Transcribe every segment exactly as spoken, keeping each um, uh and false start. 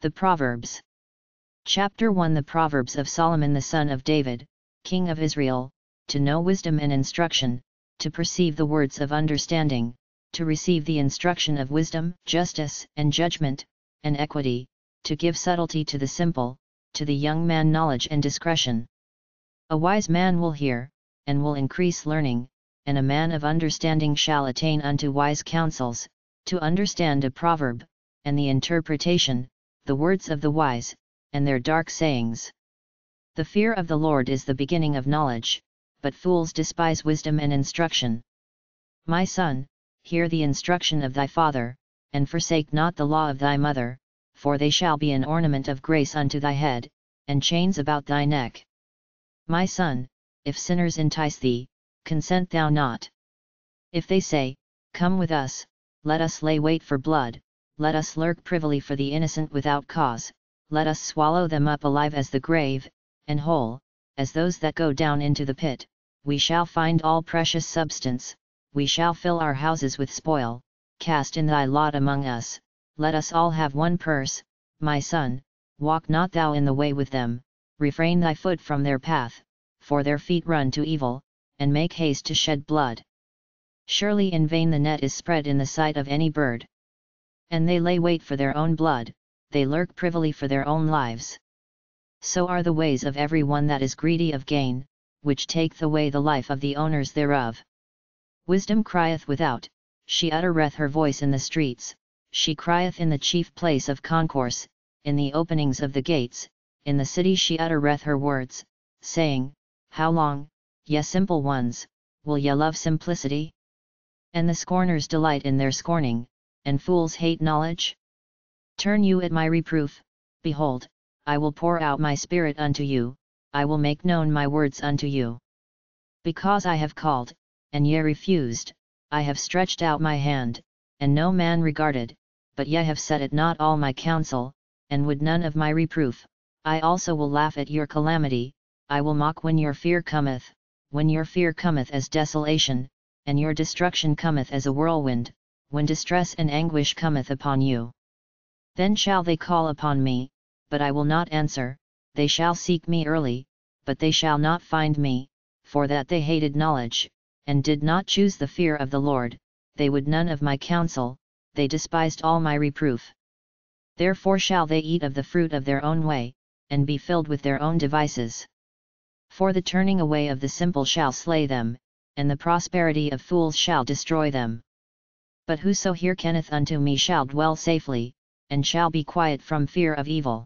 The Proverbs. Chapter one The Proverbs of Solomon the son of David, king of Israel, to know wisdom and instruction, to perceive the words of understanding, to receive the instruction of wisdom, justice and judgment, and equity, to give subtlety to the simple, to the young man knowledge and discretion. A wise man will hear, and will increase learning, and a man of understanding shall attain unto wise counsels, to understand a proverb, and the interpretation, the words of the wise, and their dark sayings. The fear of the Lord is the beginning of knowledge, but fools despise wisdom and instruction. My son, hear the instruction of thy father, and forsake not the law of thy mother, for they shall be an ornament of grace unto thy head, and chains about thy neck. My son, if sinners entice thee, consent thou not. If they say, Come with us, let us lay wait for blood, let us lurk privily for the innocent without cause, let us swallow them up alive as the grave, and whole, as those that go down into the pit. We shall find all precious substance, we shall fill our houses with spoil, cast in thy lot among us, let us all have one purse. My son, walk not thou in the way with them, refrain thy foot from their path, for their feet run to evil, and make haste to shed blood. Surely in vain the net is spread in the sight of any bird. And they lay wait for their own blood, they lurk privily for their own lives. So are the ways of every one that is greedy of gain, which taketh away the life of the owners thereof. Wisdom crieth without, she uttereth her voice in the streets, she crieth in the chief place of concourse, in the openings of the gates, in the city she uttereth her words, saying, How long, ye simple ones, will ye love simplicity? And the scorners delight in their scorning, and fools hate knowledge? Turn you at my reproof, behold, I will pour out my spirit unto you, I will make known my words unto you. Because I have called, and ye refused, I have stretched out my hand, and no man regarded, but ye have set at naught all my counsel, and would none of my reproof. I also will laugh at your calamity, I will mock when your fear cometh, when your fear cometh as desolation, and your destruction cometh as a whirlwind, when distress and anguish cometh upon you. Then shall they call upon me, but I will not answer, they shall seek me early, but they shall not find me, for that they hated knowledge, and did not choose the fear of the Lord, they would none of my counsel, they despised all my reproof. Therefore shall they eat of the fruit of their own way, and be filled with their own devices. For the turning away of the simple shall slay them, and the prosperity of fools shall destroy them. But whoso hearkeneth unto me shall dwell safely, and shall be quiet from fear of evil.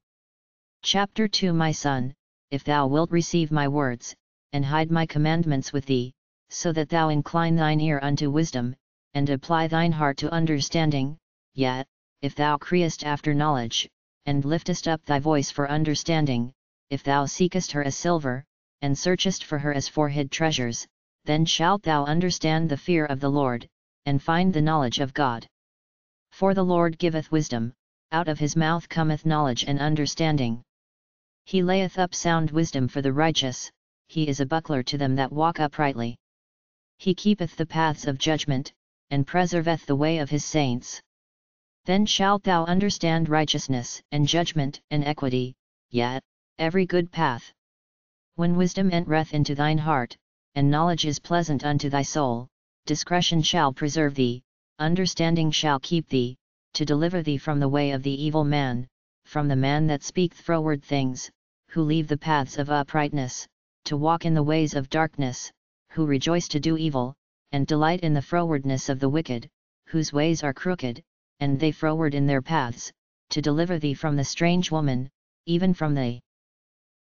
Chapter two My son, if thou wilt receive my words, and hide my commandments with thee, so that thou incline thine ear unto wisdom, and apply thine heart to understanding, yea, if thou criest after knowledge, and liftest up thy voice for understanding, if thou seekest her as silver, and searchest for her as for hid treasures, then shalt thou understand the fear of the Lord, and find the knowledge of God. For the Lord giveth wisdom, out of his mouth cometh knowledge and understanding. He layeth up sound wisdom for the righteous, he is a buckler to them that walk uprightly. He keepeth the paths of judgment, and preserveth the way of his saints. Then shalt thou understand righteousness, and judgment, and equity, yea, every good path. When wisdom entereth into thine heart, and knowledge is pleasant unto thy soul, discretion shall preserve thee, understanding shall keep thee, to deliver thee from the way of the evil man, from the man that speaketh froward things, who leave the paths of uprightness, to walk in the ways of darkness, who rejoice to do evil, and delight in the frowardness of the wicked, whose ways are crooked, and they froward in their paths, to deliver thee from the strange woman, even from the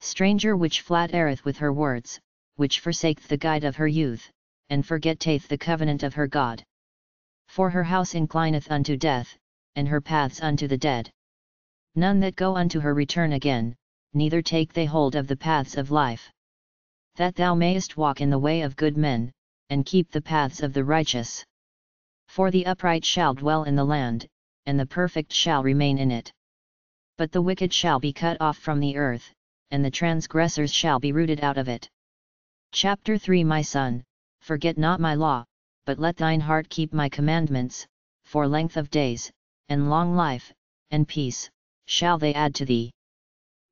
stranger which flattereth with her words, which forsaketh the guide of her youth, and forgetteth the covenant of her God. For her house inclineth unto death, and her paths unto the dead. None that go unto her return again, neither take they hold of the paths of life. That thou mayest walk in the way of good men, and keep the paths of the righteous. For the upright shall dwell in the land, and the perfect shall remain in it. But the wicked shall be cut off from the earth, and the transgressors shall be rooted out of it. Chapter three My son, forget not my law, but let thine heart keep my commandments, for length of days, and long life, and peace, shall they add to thee.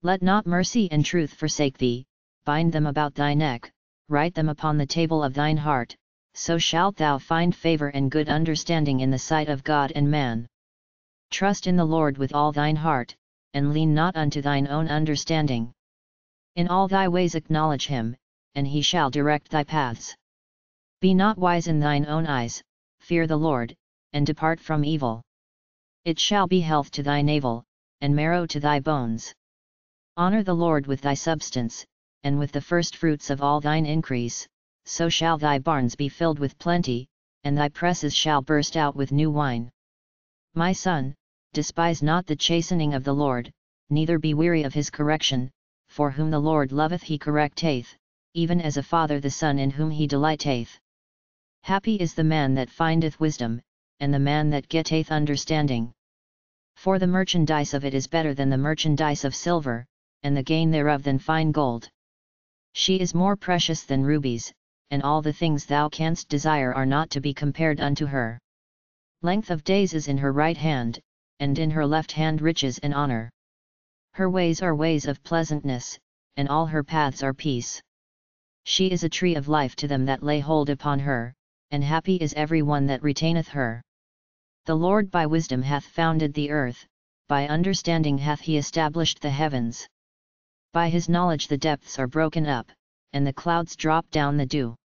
Let not mercy and truth forsake thee, bind them about thy neck, write them upon the table of thine heart, so shalt thou find favor and good understanding in the sight of God and man. Trust in the Lord with all thine heart, and lean not unto thine own understanding. In all thy ways acknowledge him, and he shall direct thy paths. Be not wise in thine own eyes, fear the Lord, and depart from evil. It shall be health to thy navel, and marrow to thy bones. Honor the Lord with thy substance, and with the first fruits of all thine increase, so shall thy barns be filled with plenty, and thy presses shall burst out with new wine. My son, despise not the chastening of the Lord, neither be weary of his correction, for whom the Lord loveth he correcteth, even as a father the son in whom he delighteth. Happy is the man that findeth wisdom, and the man that getteth understanding. For the merchandise of it is better than the merchandise of silver, and the gain thereof than fine gold. She is more precious than rubies, and all the things thou canst desire are not to be compared unto her. Length of days is in her right hand, and in her left hand riches and honor. Her ways are ways of pleasantness, and all her paths are peace. She is a tree of life to them that lay hold upon her, and happy is every one that retaineth her. The Lord by wisdom hath founded the earth, by understanding hath he established the heavens. By his knowledge the depths are broken up, and the clouds drop down the dew.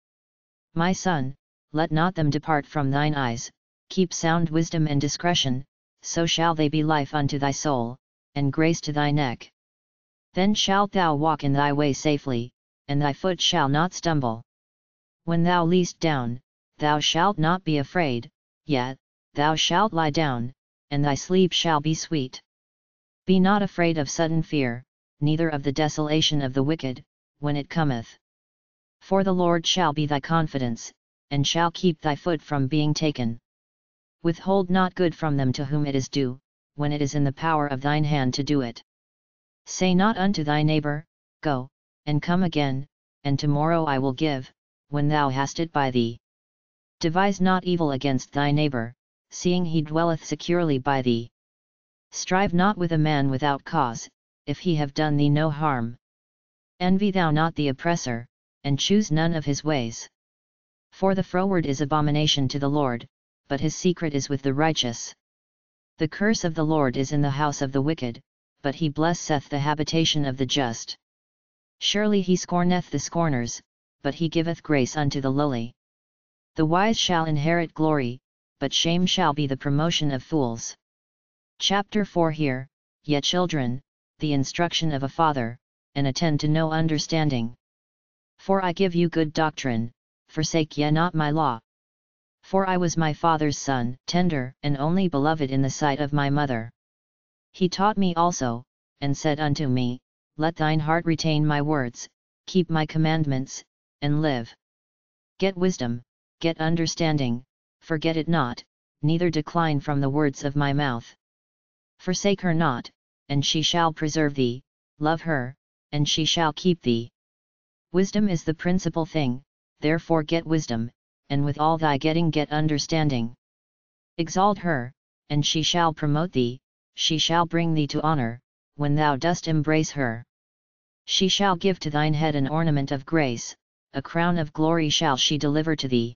My son, let not them depart from thine eyes, keep sound wisdom and discretion, so shall they be life unto thy soul, and grace to thy neck. Then shalt thou walk in thy way safely, and thy foot shall not stumble. When thou leest down, thou shalt not be afraid, yet thou shalt lie down, and thy sleep shall be sweet. Be not afraid of sudden fear, neither of the desolation of the wicked, when it cometh. For the Lord shall be thy confidence, and shall keep thy foot from being taken. Withhold not good from them to whom it is due, when it is in the power of thine hand to do it. Say not unto thy neighbor, Go, and come again, and tomorrow I will give, when thou hast it by thee. Devise not evil against thy neighbor, seeing he dwelleth securely by thee. Strive not with a man without cause, if he have done thee no harm. Envy thou not the oppressor, and choose none of his ways. For the froward is abomination to the Lord, but his secret is with the righteous. The curse of the Lord is in the house of the wicked, but he blesseth the habitation of the just. Surely he scorneth the scorners, but he giveth grace unto the lowly. The wise shall inherit glory, but shame shall be the promotion of fools. Chapter four Hear, ye children, the instruction of a father, and attend to no understanding. For I give you good doctrine, forsake ye not my law. For I was my father's son, tender and only beloved in the sight of my mother. He taught me also, and said unto me, Let thine heart retain my words, keep my commandments, and live. Get wisdom, get understanding, forget it not, neither decline from the words of my mouth. Forsake her not, and she shall preserve thee, love her, and she shall keep thee. Wisdom is the principal thing, therefore get wisdom, and with all thy getting get understanding. Exalt her, and she shall promote thee, she shall bring thee to honor, when thou dost embrace her. She shall give to thine head an ornament of grace, a crown of glory shall she deliver to thee.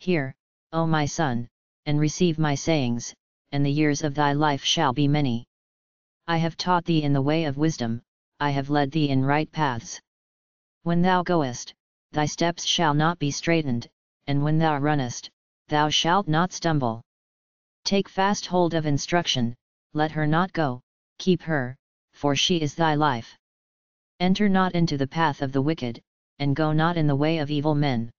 Hear, O my son, and receive my sayings, and the years of thy life shall be many. I have taught thee in the way of wisdom, I have led thee in right paths. When thou goest, thy steps shall not be straitened, and when thou runnest, thou shalt not stumble. Take fast hold of instruction, let her not go, keep her, for she is thy life. Enter not into the path of the wicked, and go not in the way of evil men.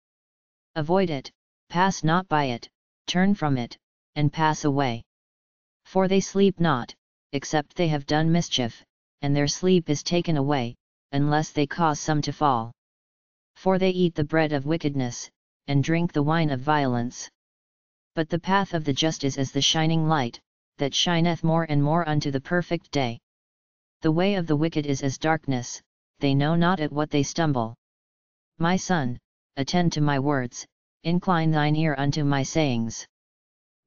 Avoid it, pass not by it, turn from it, and pass away. For they sleep not, except they have done mischief, and their sleep is taken away, unless they cause some to fall. For they eat the bread of wickedness, and drink the wine of violence. But the path of the just is as the shining light, that shineth more and more unto the perfect day. The way of the wicked is as darkness, they know not at what they stumble. My son, attend to my words, incline thine ear unto my sayings.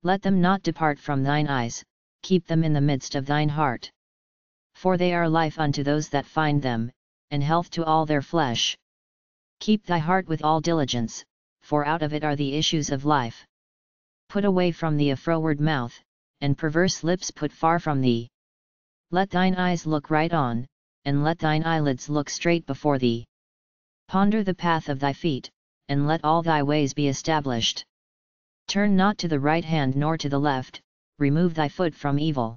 Let them not depart from thine eyes, keep them in the midst of thine heart. for they are life unto those that find them, and health to all their flesh. Keep thy heart with all diligence, for out of it are the issues of life. Put away from thee a froward mouth, and perverse lips put far from thee. Let thine eyes look right on, and let thine eyelids look straight before thee. Ponder the path of thy feet, and let all thy ways be established. Turn not to the right hand nor to the left, remove thy foot from evil.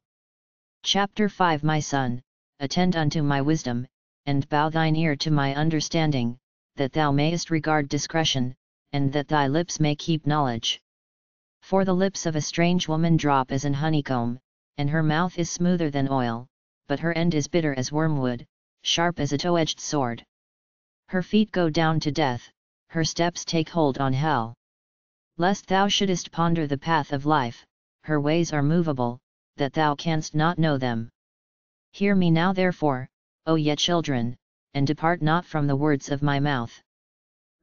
Chapter five My son, attend unto my wisdom, and bow thine ear to my understanding, that thou mayest regard discretion, and that thy lips may keep knowledge. For the lips of a strange woman drop as an honeycomb, and her mouth is smoother than oil, but her end is bitter as wormwood, sharp as a two-edged sword. Her feet go down to death, her steps take hold on hell. Lest thou shouldest ponder the path of life, her ways are movable, that thou canst not know them. Hear me now therefore, O ye children, and depart not from the words of my mouth.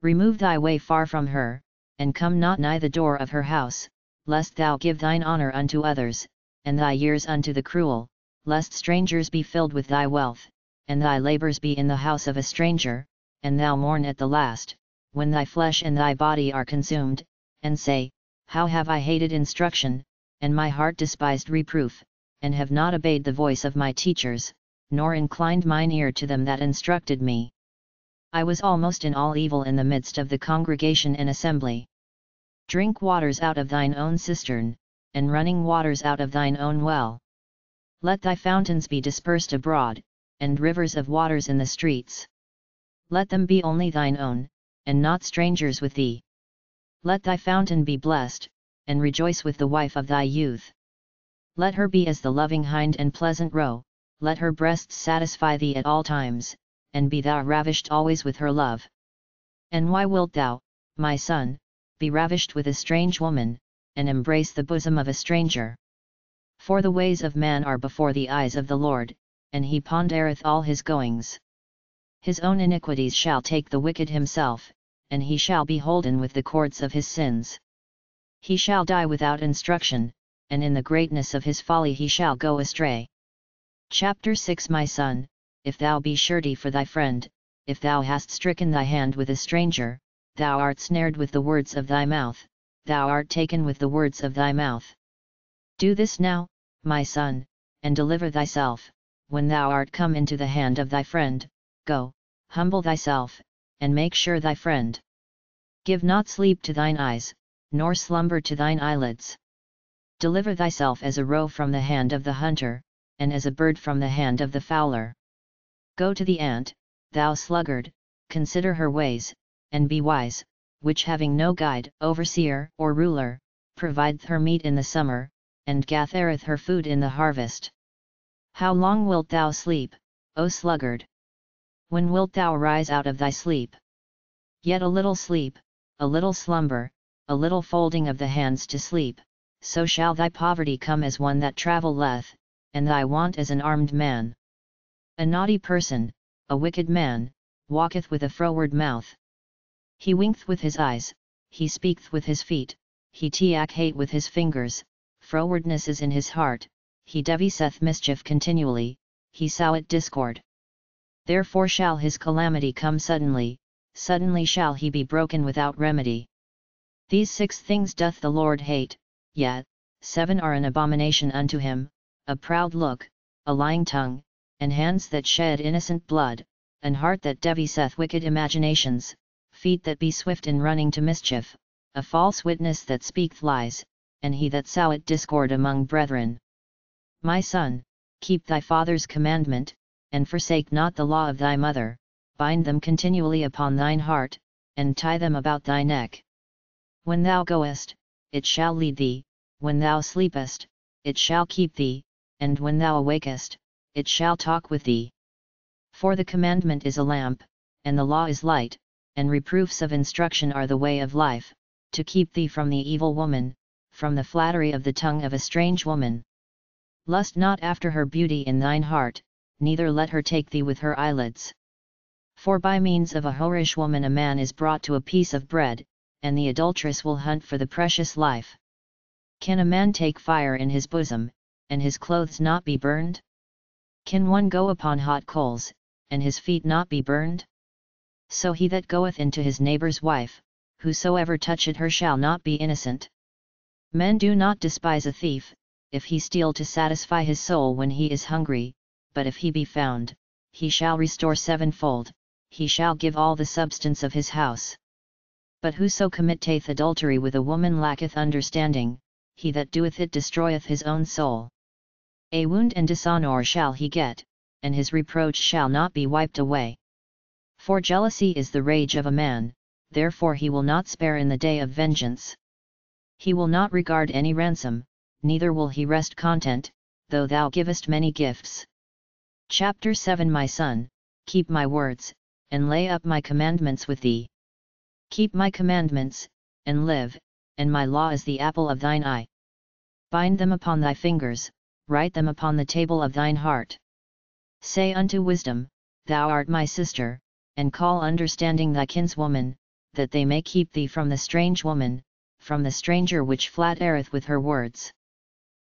Remove thy way far from her, and come not nigh the door of her house, lest thou give thine honour unto others, and thy years unto the cruel, lest strangers be filled with thy wealth, and thy labours be in the house of a stranger, and thou mourn at the last, when thy flesh and thy body are consumed, and say, How have I hated instruction, and my heart despised reproof, and have not obeyed the voice of my teachers, nor inclined mine ear to them that instructed me. I was almost in all evil in the midst of the congregation and assembly. Drink waters out of thine own cistern, and running waters out of thine own well. Let thy fountains be dispersed abroad, and rivers of waters in the streets. Let them be only thine own, and not strangers with thee. Let thy fountain be blessed, and rejoice with the wife of thy youth. Let her be as the loving hind and pleasant roe, let her breasts satisfy thee at all times, and be thou ravished always with her love. And why wilt thou, my son, be ravished with a strange woman, and embrace the bosom of a stranger? For the ways of man are before the eyes of the Lord, and he pondereth all his goings. His own iniquities shall take the wicked himself, and he shall be holden with the cords of his sins. He shall die without instruction, and in the greatness of his folly he shall go astray. Chapter six My son, if thou be surety for thy friend, if thou hast stricken thy hand with a stranger, thou art snared with the words of thy mouth, thou art taken with the words of thy mouth. Do this now, my son, and deliver thyself, when thou art come into the hand of thy friend, go, humble thyself, and make sure thy friend. Give not sleep to thine eyes, nor slumber to thine eyelids. Deliver thyself as a roe from the hand of the hunter, and as a bird from the hand of the fowler. Go to the ant, thou sluggard, consider her ways, and be wise, which having no guide, overseer, or ruler, provideth her meat in the summer, and gathereth her food in the harvest. How long wilt thou sleep, O sluggard? When wilt thou arise out of thy sleep? Yet a little sleep, a little slumber, a little folding of the hands to sleep, so shall thy poverty come as one that travelleth, and thy want as an armed man. A naughty person, a wicked man, walketh with a froward mouth. He winketh with his eyes, he speaketh with his feet, he teach hate with his fingers, frowardness is in his heart, he deviseth mischief continually, he soweth discord. Therefore shall his calamity come suddenly, suddenly shall he be broken without remedy. These six things doth the Lord hate, yet seven are an abomination unto him, a proud look, a lying tongue, and hands that shed innocent blood, an heart that deviseth wicked imaginations, feet that be swift in running to mischief, a false witness that speaketh lies, and he that soweth discord among brethren. My son, keep thy father's commandment, and forsake not the law of thy mother, bind them continually upon thine heart, and tie them about thy neck. When thou goest, it shall lead thee, when thou sleepest, it shall keep thee, and when thou awakest, it shall talk with thee. For the commandment is a lamp, and the law is light, and reproofs of instruction are the way of life, to keep thee from the evil woman, from the flattery of the tongue of a strange woman. Lust not after her beauty in thine heart, neither let her take thee with her eyelids. For by means of a whorish woman a man is brought to a piece of bread, and the adulteress will hunt for the precious life. Can a man take fire in his bosom, and his clothes not be burned? Can one go upon hot coals, and his feet not be burned? So he that goeth into his neighbour's wife, whosoever toucheth her shall not be innocent. Men do not despise a thief, if he steal to satisfy his soul when he is hungry, but if he be found, he shall restore sevenfold, he shall give all the substance of his house. But whoso committeth adultery with a woman lacketh understanding, he that doeth it destroyeth his own soul. A wound and dishonour shall he get, and his reproach shall not be wiped away. For jealousy is the rage of a man, therefore he will not spare in the day of vengeance. He will not regard any ransom, neither will he rest content, though thou givest many gifts. Chapter seven My son, keep my words, and lay up my commandments with thee. Keep my commandments, and live, and my law is the apple of thine eye. Bind them upon thy fingers, write them upon the table of thine heart. Say unto wisdom, Thou art my sister, and call understanding thy kinswoman, that they may keep thee from the strange woman, from the stranger which flattereth with her words.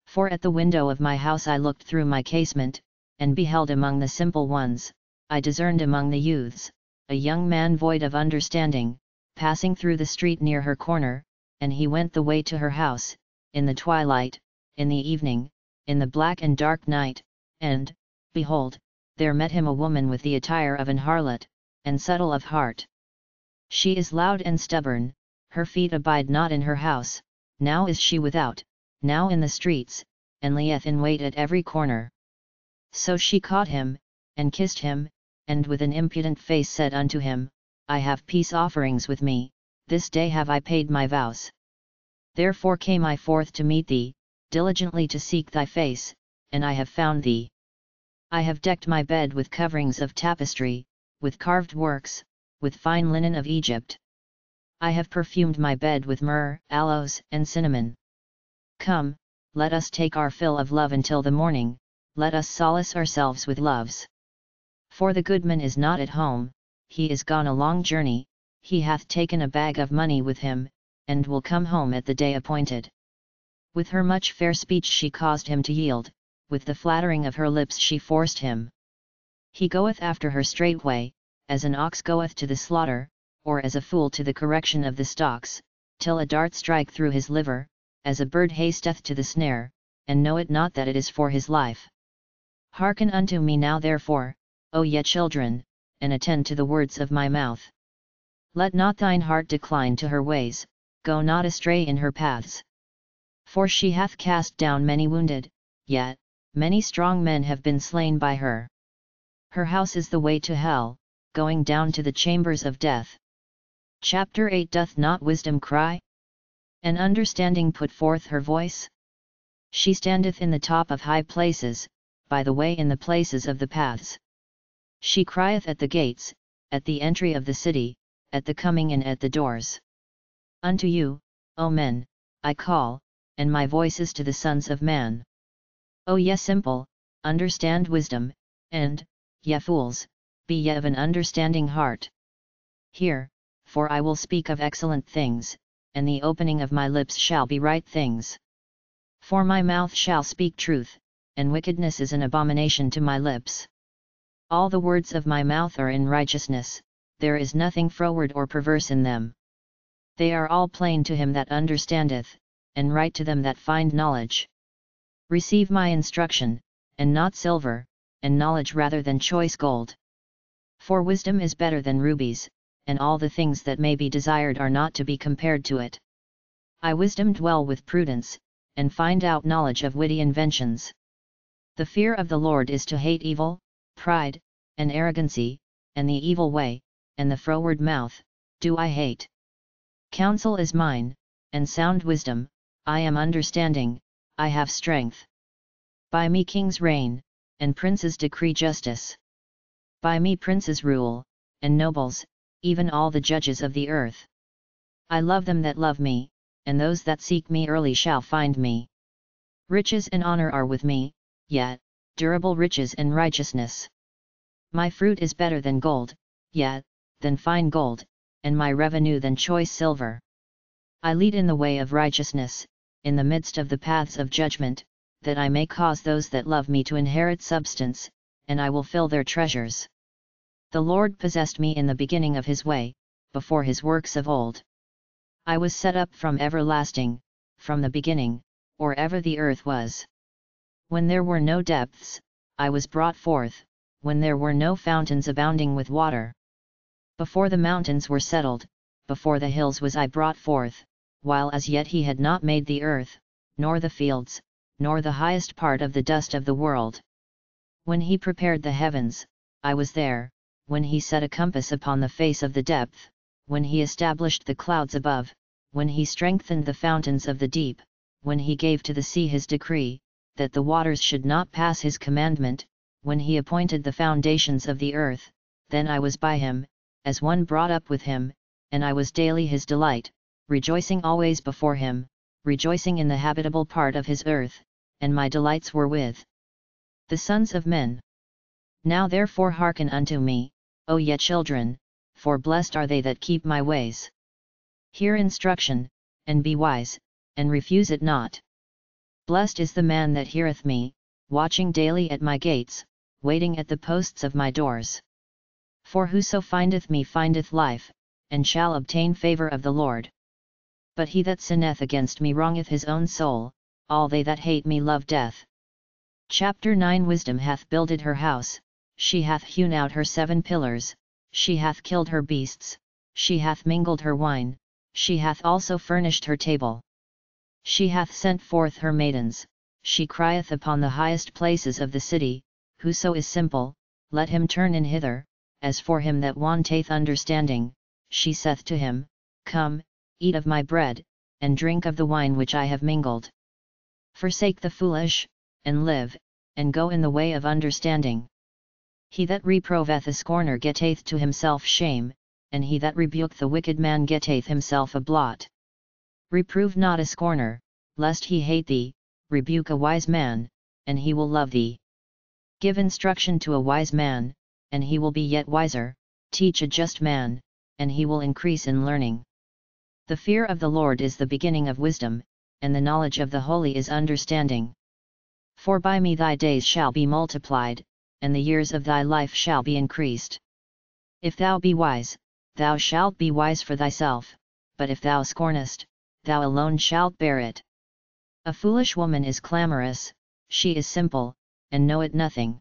For at the window of my house I looked through my casement, and beheld among the simple ones, I discerned among the youths, a young man void of understanding, passing through the street near her corner, and he went the way to her house, in the twilight, in the evening, in the black and dark night, and, behold, there met him a woman with the attire of an harlot, and subtle of heart. She is loud and stubborn, her feet abide not in her house, now is she without, now in the streets, and lieth in wait at every corner. So she caught him, and kissed him, and with an impudent face said unto him, I have peace offerings with me, this day have I paid my vows. Therefore came I forth to meet thee, diligently to seek thy face, and I have found thee. I have decked my bed with coverings of tapestry, with carved works, with fine linen of Egypt. I have perfumed my bed with myrrh, aloes, and cinnamon. Come, let us take our fill of love until the morning, let us solace ourselves with loves. For the goodman is not at home, he is gone a long journey, he hath taken a bag of money with him, and will come home at the day appointed. With her much fair speech she caused him to yield, with the flattering of her lips she forced him. He goeth after her straightway, as an ox goeth to the slaughter, or as a fool to the correction of the stocks, till a dart strike through his liver, as a bird hasteth to the snare, and know it not that it is for his life. Hearken unto me now therefore, O ye children, and attend to the words of my mouth. Let not thine heart decline to her ways, go not astray in her paths. For she hath cast down many wounded, yet, many strong men have been slain by her. Her house is the way to hell, going down to the chambers of death. Chapter eight Doth not wisdom cry? And understanding put forth her voice? She standeth in the top of high places, by the way in the places of the paths. She crieth at the gates, at the entry of the city, at the coming and at the doors. Unto you, O men, I call, and my voice is to the sons of man. O ye simple, understand wisdom, and, ye fools, be ye of an understanding heart. Hear, for I will speak of excellent things, and the opening of my lips shall be right things. For my mouth shall speak truth, and wickedness is an abomination to my lips. All the words of my mouth are in righteousness, there is nothing froward or perverse in them. They are all plain to him that understandeth, and right to them that find knowledge. Receive my instruction, and not silver, and knowledge rather than choice gold. For wisdom is better than rubies, and all the things that may be desired are not to be compared to it. I wisdom dwell with prudence, and find out knowledge of witty inventions. The fear of the Lord is to hate evil, pride, and arrogancy, and the evil way, and the froward mouth, do I hate. Counsel is mine, and sound wisdom, I am understanding, I have strength. By me kings reign, and princes decree justice. By me princes rule, and nobles, even all the judges of the earth. I love them that love me, and those that seek me early shall find me. Riches and honor are with me, yet, durable riches and righteousness. My fruit is better than gold, yet, than fine gold, and my revenue than choice silver. I lead in the way of righteousness, in the midst of the paths of judgment, that I may cause those that love me to inherit substance, and I will fill their treasures. The Lord possessed me in the beginning of his way, before his works of old. I was set up from everlasting, from the beginning, or ever the earth was. When there were no depths, I was brought forth, when there were no fountains abounding with water. Before the mountains were settled, before the hills was I brought forth, while as yet he had not made the earth, nor the fields, nor the highest part of the dust of the world. When he prepared the heavens, I was there, when he set a compass upon the face of the depth, when he established the clouds above, when he strengthened the fountains of the deep, when he gave to the sea his decree, that the waters should not pass his commandment, when he appointed the foundations of the earth, then I was by him, as one brought up with him, and I was daily his delight, rejoicing always before him, rejoicing in the habitable part of his earth, and my delights were with the sons of men. Now therefore hearken unto me, O ye children, for blessed are they that keep my ways. Hear instruction, and be wise, and refuse it not. Blessed is the man that heareth me, watching daily at my gates, waiting at the posts of my doors. For whoso findeth me findeth life, and shall obtain favour of the Lord. But he that sinneth against me wrongeth his own soul, all they that hate me love death. Chapter nine Wisdom hath builded her house, she hath hewn out her seven pillars, she hath killed her beasts, she hath mingled her wine, she hath also furnished her table. She hath sent forth her maidens, she crieth upon the highest places of the city, whoso is simple, let him turn in hither, as for him that wanteth understanding, she saith to him, Come, eat of my bread, and drink of the wine which I have mingled. Forsake the foolish, and live, and go in the way of understanding. He that reproveth a scorner getteth to himself shame, and he that rebuketh the wicked man getteth himself a blot. Reprove not a scorner, lest he hate thee, rebuke a wise man, and he will love thee. Give instruction to a wise man, and he will be yet wiser, teach a just man, and he will increase in learning. The fear of the Lord is the beginning of wisdom, and the knowledge of the holy is understanding. For by me thy days shall be multiplied, and the years of thy life shall be increased. If thou be wise, thou shalt be wise for thyself, but if thou scornest, thou alone shalt bear it. A foolish woman is clamorous, she is simple, and knoweth nothing.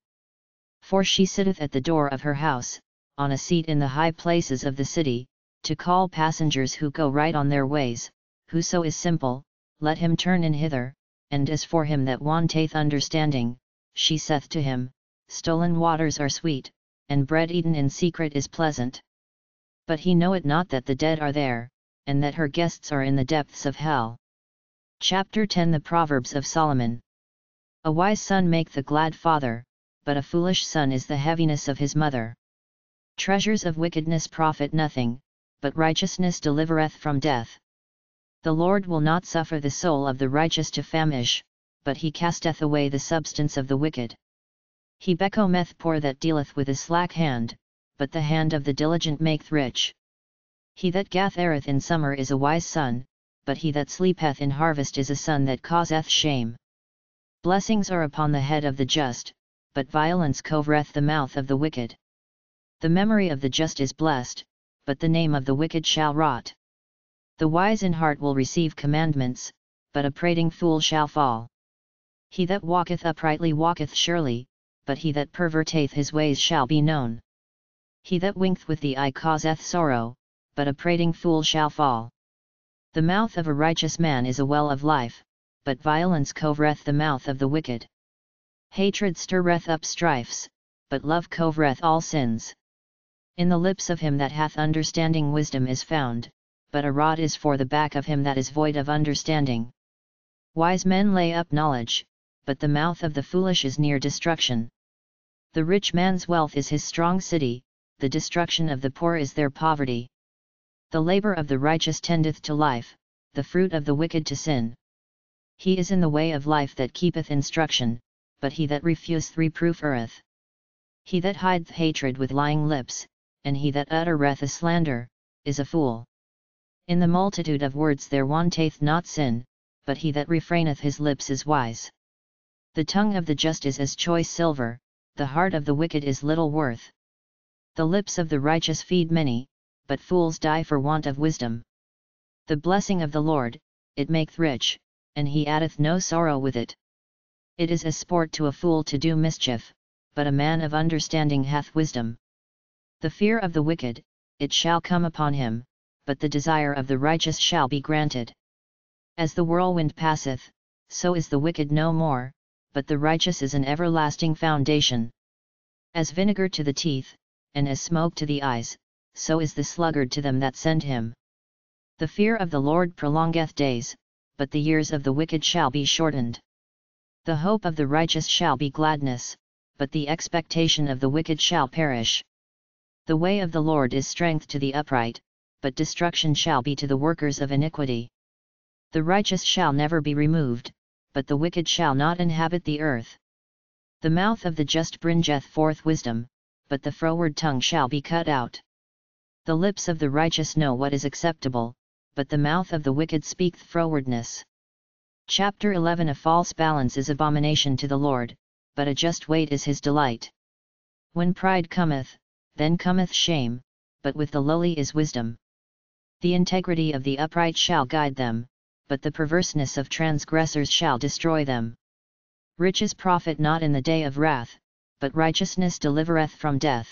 For she sitteth at the door of her house, on a seat in the high places of the city, to call passengers who go right on their ways. Whoso is simple, let him turn in hither, and as for him that wanteth understanding, she saith to him, Stolen waters are sweet, and bread eaten in secret is pleasant. But he knoweth not that the dead are there, and that her guests are in the depths of hell. Chapter ten The Proverbs of Solomon. A wise son maketh a glad father, but a foolish son is the heaviness of his mother. Treasures of wickedness profit nothing, but righteousness delivereth from death. The Lord will not suffer the soul of the righteous to famish, but he casteth away the substance of the wicked. He becometh poor that dealeth with a slack hand, but the hand of the diligent maketh rich. He that gathereth in summer is a wise son, but he that sleepeth in harvest is a son that causeth shame. Blessings are upon the head of the just, but violence covereth the mouth of the wicked. The memory of the just is blessed, but the name of the wicked shall rot. The wise in heart will receive commandments, but a prating fool shall fall. He that walketh uprightly walketh surely, but he that perverteth his ways shall be known. He that winketh with the eye causeth sorrow, but a prating fool shall fall. The mouth of a righteous man is a well of life, but violence covereth the mouth of the wicked. Hatred stirreth up strifes, but love covereth all sins. In the lips of him that hath understanding wisdom is found, but a rod is for the back of him that is void of understanding. Wise men lay up knowledge, but the mouth of the foolish is near destruction. The rich man's wealth is his strong city, the destruction of the poor is their poverty. The labor of the righteous tendeth to life, the fruit of the wicked to sin. He is in the way of life that keepeth instruction, but he that refuseth reproof erreth. He that hideth hatred with lying lips, and he that uttereth a slander, is a fool. In the multitude of words there wanteth not sin, but he that refraineth his lips is wise. The tongue of the just is as choice silver, the heart of the wicked is little worth. The lips of the righteous feed many, but fools die for want of wisdom. The blessing of the Lord, it maketh rich, and he addeth no sorrow with it. It is a sport to a fool to do mischief, but a man of understanding hath wisdom. The fear of the wicked, it shall come upon him, but the desire of the righteous shall be granted. As the whirlwind passeth, so is the wicked no more, but the righteous is an everlasting foundation. As vinegar to the teeth, and as smoke to the eyes, so is the sluggard to them that send him. The fear of the Lord prolongeth days, but the years of the wicked shall be shortened. The hope of the righteous shall be gladness, but the expectation of the wicked shall perish. The way of the Lord is strength to the upright, but destruction shall be to the workers of iniquity. The righteous shall never be removed, but the wicked shall not inhabit the earth. The mouth of the just bringeth forth wisdom, but the froward tongue shall be cut out. The lips of the righteous know what is acceptable, but the mouth of the wicked speaketh frowardness. Chapter eleven. A false balance is abomination to the Lord, but a just weight is his delight. When pride cometh, then cometh shame, but with the lowly is wisdom. The integrity of the upright shall guide them, but the perverseness of transgressors shall destroy them. Riches profit not in the day of wrath, but righteousness delivereth from death.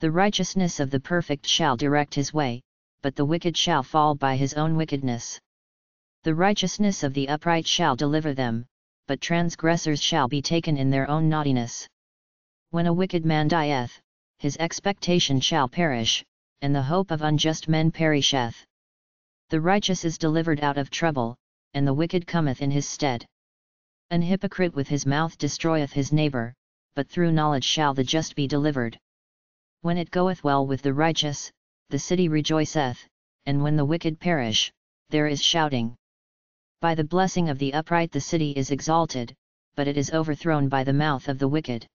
The righteousness of the perfect shall direct his way, but the wicked shall fall by his own wickedness. The righteousness of the upright shall deliver them, but transgressors shall be taken in their own naughtiness. When a wicked man dieth, his expectation shall perish, and the hope of unjust men perisheth. The righteous is delivered out of trouble, and the wicked cometh in his stead. An hypocrite with his mouth destroyeth his neighbour, but through knowledge shall the just be delivered. When it goeth well with the righteous, the city rejoiceth, and when the wicked perish, there is shouting. By the blessing of the upright the city is exalted, but it is overthrown by the mouth of the wicked.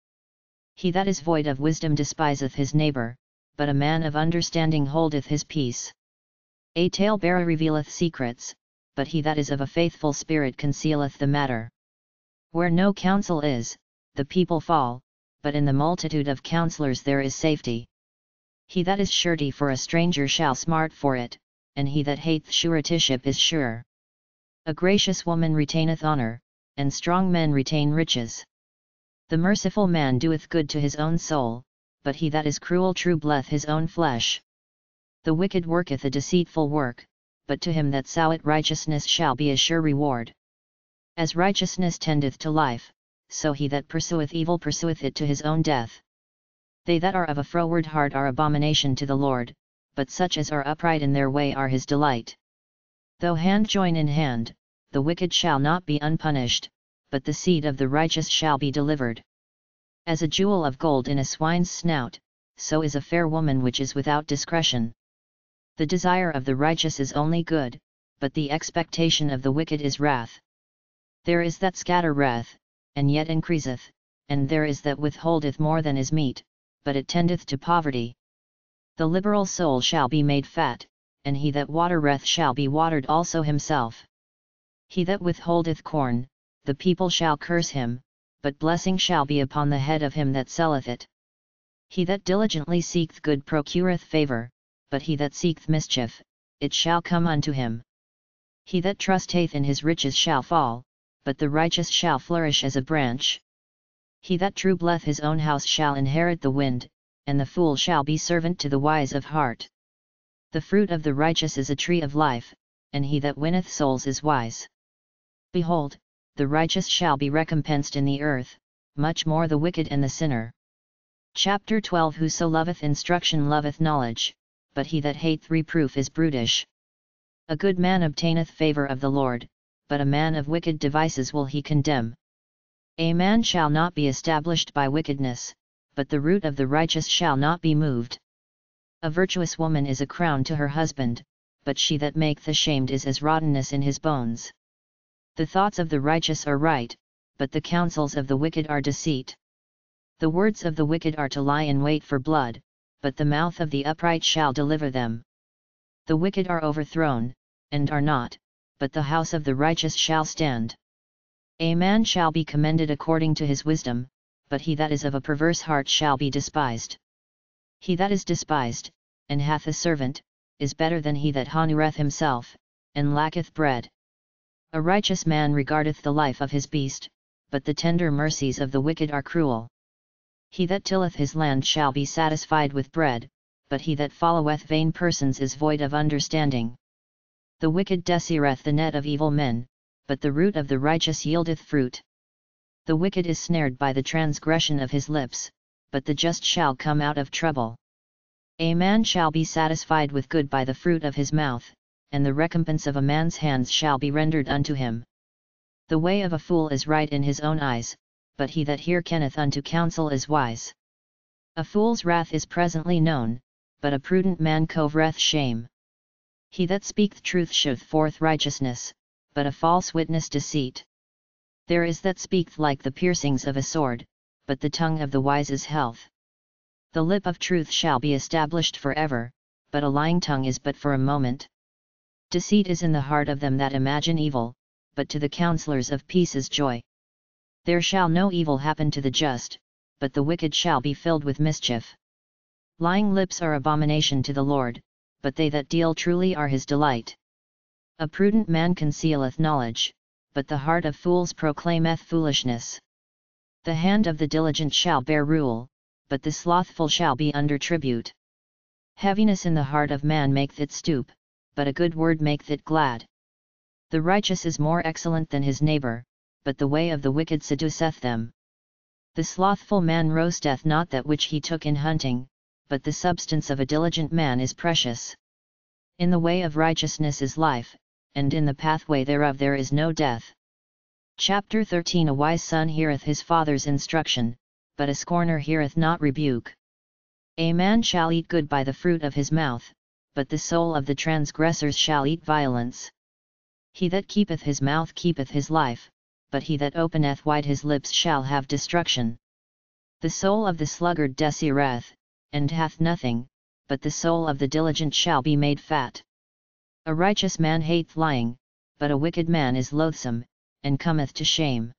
He that is void of wisdom despiseth his neighbour, but a man of understanding holdeth his peace. A talebearer revealeth secrets, but he that is of a faithful spirit concealeth the matter. Where no counsel is, the people fall, but in the multitude of counsellors there is safety. He that is surety for a stranger shall smart for it, and he that hateth suretyship is sure. A gracious woman retaineth honour, and strong men retain riches. The merciful man doeth good to his own soul, but he that is cruel troubleth his own flesh. The wicked worketh a deceitful work, but to him that soweth righteousness shall be a sure reward. As righteousness tendeth to life, so he that pursueth evil pursueth it to his own death. They that are of a froward heart are abomination to the Lord, but such as are upright in their way are his delight. Though hand join in hand, the wicked shall not be unpunished, but the seed of the righteous shall be delivered. As a jewel of gold in a swine's snout, so is a fair woman which is without discretion. The desire of the righteous is only good, but the expectation of the wicked is wrath. There is that scattereth, and yet increaseth, and there is that withholdeth more than is meet, but it tendeth to poverty. The liberal soul shall be made fat, and he that watereth shall be watered also himself. He that withholdeth corn, the people shall curse him, but blessing shall be upon the head of him that selleth it. He that diligently seeketh good procureth favour, but he that seeketh mischief, it shall come unto him. He that trusteth in his riches shall fall, but the righteous shall flourish as a branch. He that troubleth his own house shall inherit the wind, and the fool shall be servant to the wise of heart. The fruit of the righteous is a tree of life, and he that winneth souls is wise. Behold, the righteous shall be recompensed in the earth, much more the wicked and the sinner. Chapter twelve. Whoso loveth instruction loveth knowledge, but he that hateth reproof is brutish. A good man obtaineth favour of the Lord, but a man of wicked devices will he condemn. A man shall not be established by wickedness, but the root of the righteous shall not be moved. A virtuous woman is a crown to her husband, but she that maketh ashamed is as rottenness in his bones. The thoughts of the righteous are right, but the counsels of the wicked are deceit. The words of the wicked are to lie in wait for blood, but the mouth of the upright shall deliver them. The wicked are overthrown, and are not, but the house of the righteous shall stand. A man shall be commended according to his wisdom, but he that is of a perverse heart shall be despised. He that is despised, and hath a servant, is better than he that honoureth himself, and lacketh bread. A righteous man regardeth the life of his beast, but the tender mercies of the wicked are cruel. He that tilleth his land shall be satisfied with bread, but he that followeth vain persons is void of understanding. The wicked desireth the net of evil men, but the root of the righteous yieldeth fruit. The wicked is snared by the transgression of his lips, but the just shall come out of trouble. A man shall be satisfied with good by the fruit of his mouth, and the recompense of a man's hands shall be rendered unto him. The way of a fool is right in his own eyes, but he that hearkeneth unto counsel is wise. A fool's wrath is presently known, but a prudent man covereth shame. He that speaketh truth sheweth forth righteousness, but a false witness deceit. There is that speaketh like the piercings of a sword, but the tongue of the wise is health. The lip of truth shall be established for ever, but a lying tongue is but for a moment. Deceit is in the heart of them that imagine evil, but to the counselors of peace is joy. There shall no evil happen to the just, but the wicked shall be filled with mischief. Lying lips are abomination to the Lord, but they that deal truly are his delight. A prudent man concealeth knowledge, but the heart of fools proclaimeth foolishness. The hand of the diligent shall bear rule, but the slothful shall be under tribute. Heaviness in the heart of man maketh it stoop, but a good word maketh it glad. The righteous is more excellent than his neighbour, but the way of the wicked seduceth them. The slothful man roasteth not that which he took in hunting, but the substance of a diligent man is precious. In the way of righteousness is life, and in the pathway thereof there is no death. Chapter thirteen A wise son heareth his father's instruction, but a scorner heareth not rebuke. A man shall eat good by the fruit of his mouth, but the soul of the transgressors shall eat violence. He that keepeth his mouth keepeth his life, but he that openeth wide his lips shall have destruction. The soul of the sluggard desireth, and hath nothing, but the soul of the diligent shall be made fat. A righteous man hateth lying, but a wicked man is loathsome, and cometh to shame.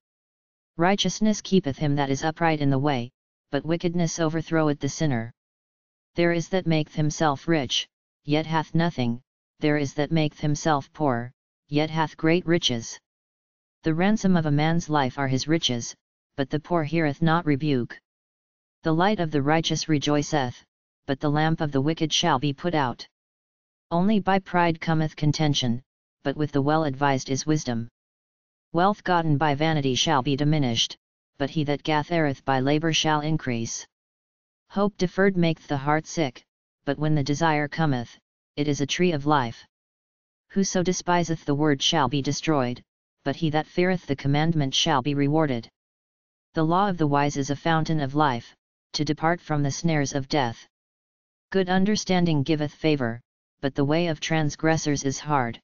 Righteousness keepeth him that is upright in the way, but wickedness overthroweth the sinner. There is that maketh himself rich, yet hath nothing, there is that maketh himself poor, yet hath great riches. The ransom of a man's life are his riches, but the poor heareth not rebuke. The light of the righteous rejoiceth, but the lamp of the wicked shall be put out. Only by pride cometh contention, but with the well-advised is wisdom. Wealth gotten by vanity shall be diminished, but he that gathereth by labour shall increase. Hope deferred maketh the heart sick, but when the desire cometh, it is a tree of life. Whoso despiseth the word shall be destroyed, but he that feareth the commandment shall be rewarded. The law of the wise is a fountain of life, to depart from the snares of death. Good understanding giveth favour, but the way of transgressors is hard.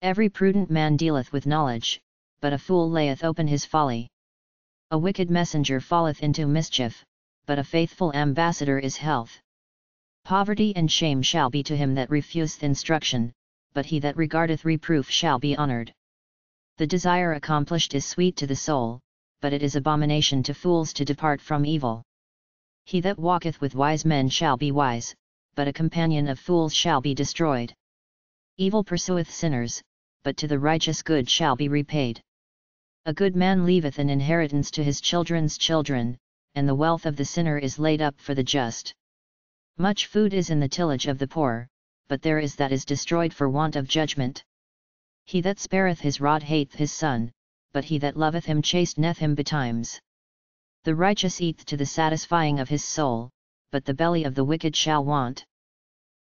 Every prudent man dealeth with knowledge, but a fool layeth open his folly. A wicked messenger falleth into mischief, but a faithful ambassador is health. Poverty and shame shall be to him that refuseth instruction, but he that regardeth reproof shall be honoured. The desire accomplished is sweet to the soul, but it is abomination to fools to depart from evil. He that walketh with wise men shall be wise, but a companion of fools shall be destroyed. Evil pursueth sinners, but to the righteous good shall be repaid. A good man leaveth an inheritance to his children's children, and the wealth of the sinner is laid up for the just. Much food is in the tillage of the poor, but there is that is destroyed for want of judgment. He that spareth his rod hateth his son, but he that loveth him chasteneth him betimes. The righteous eateth to the satisfying of his soul, but the belly of the wicked shall want.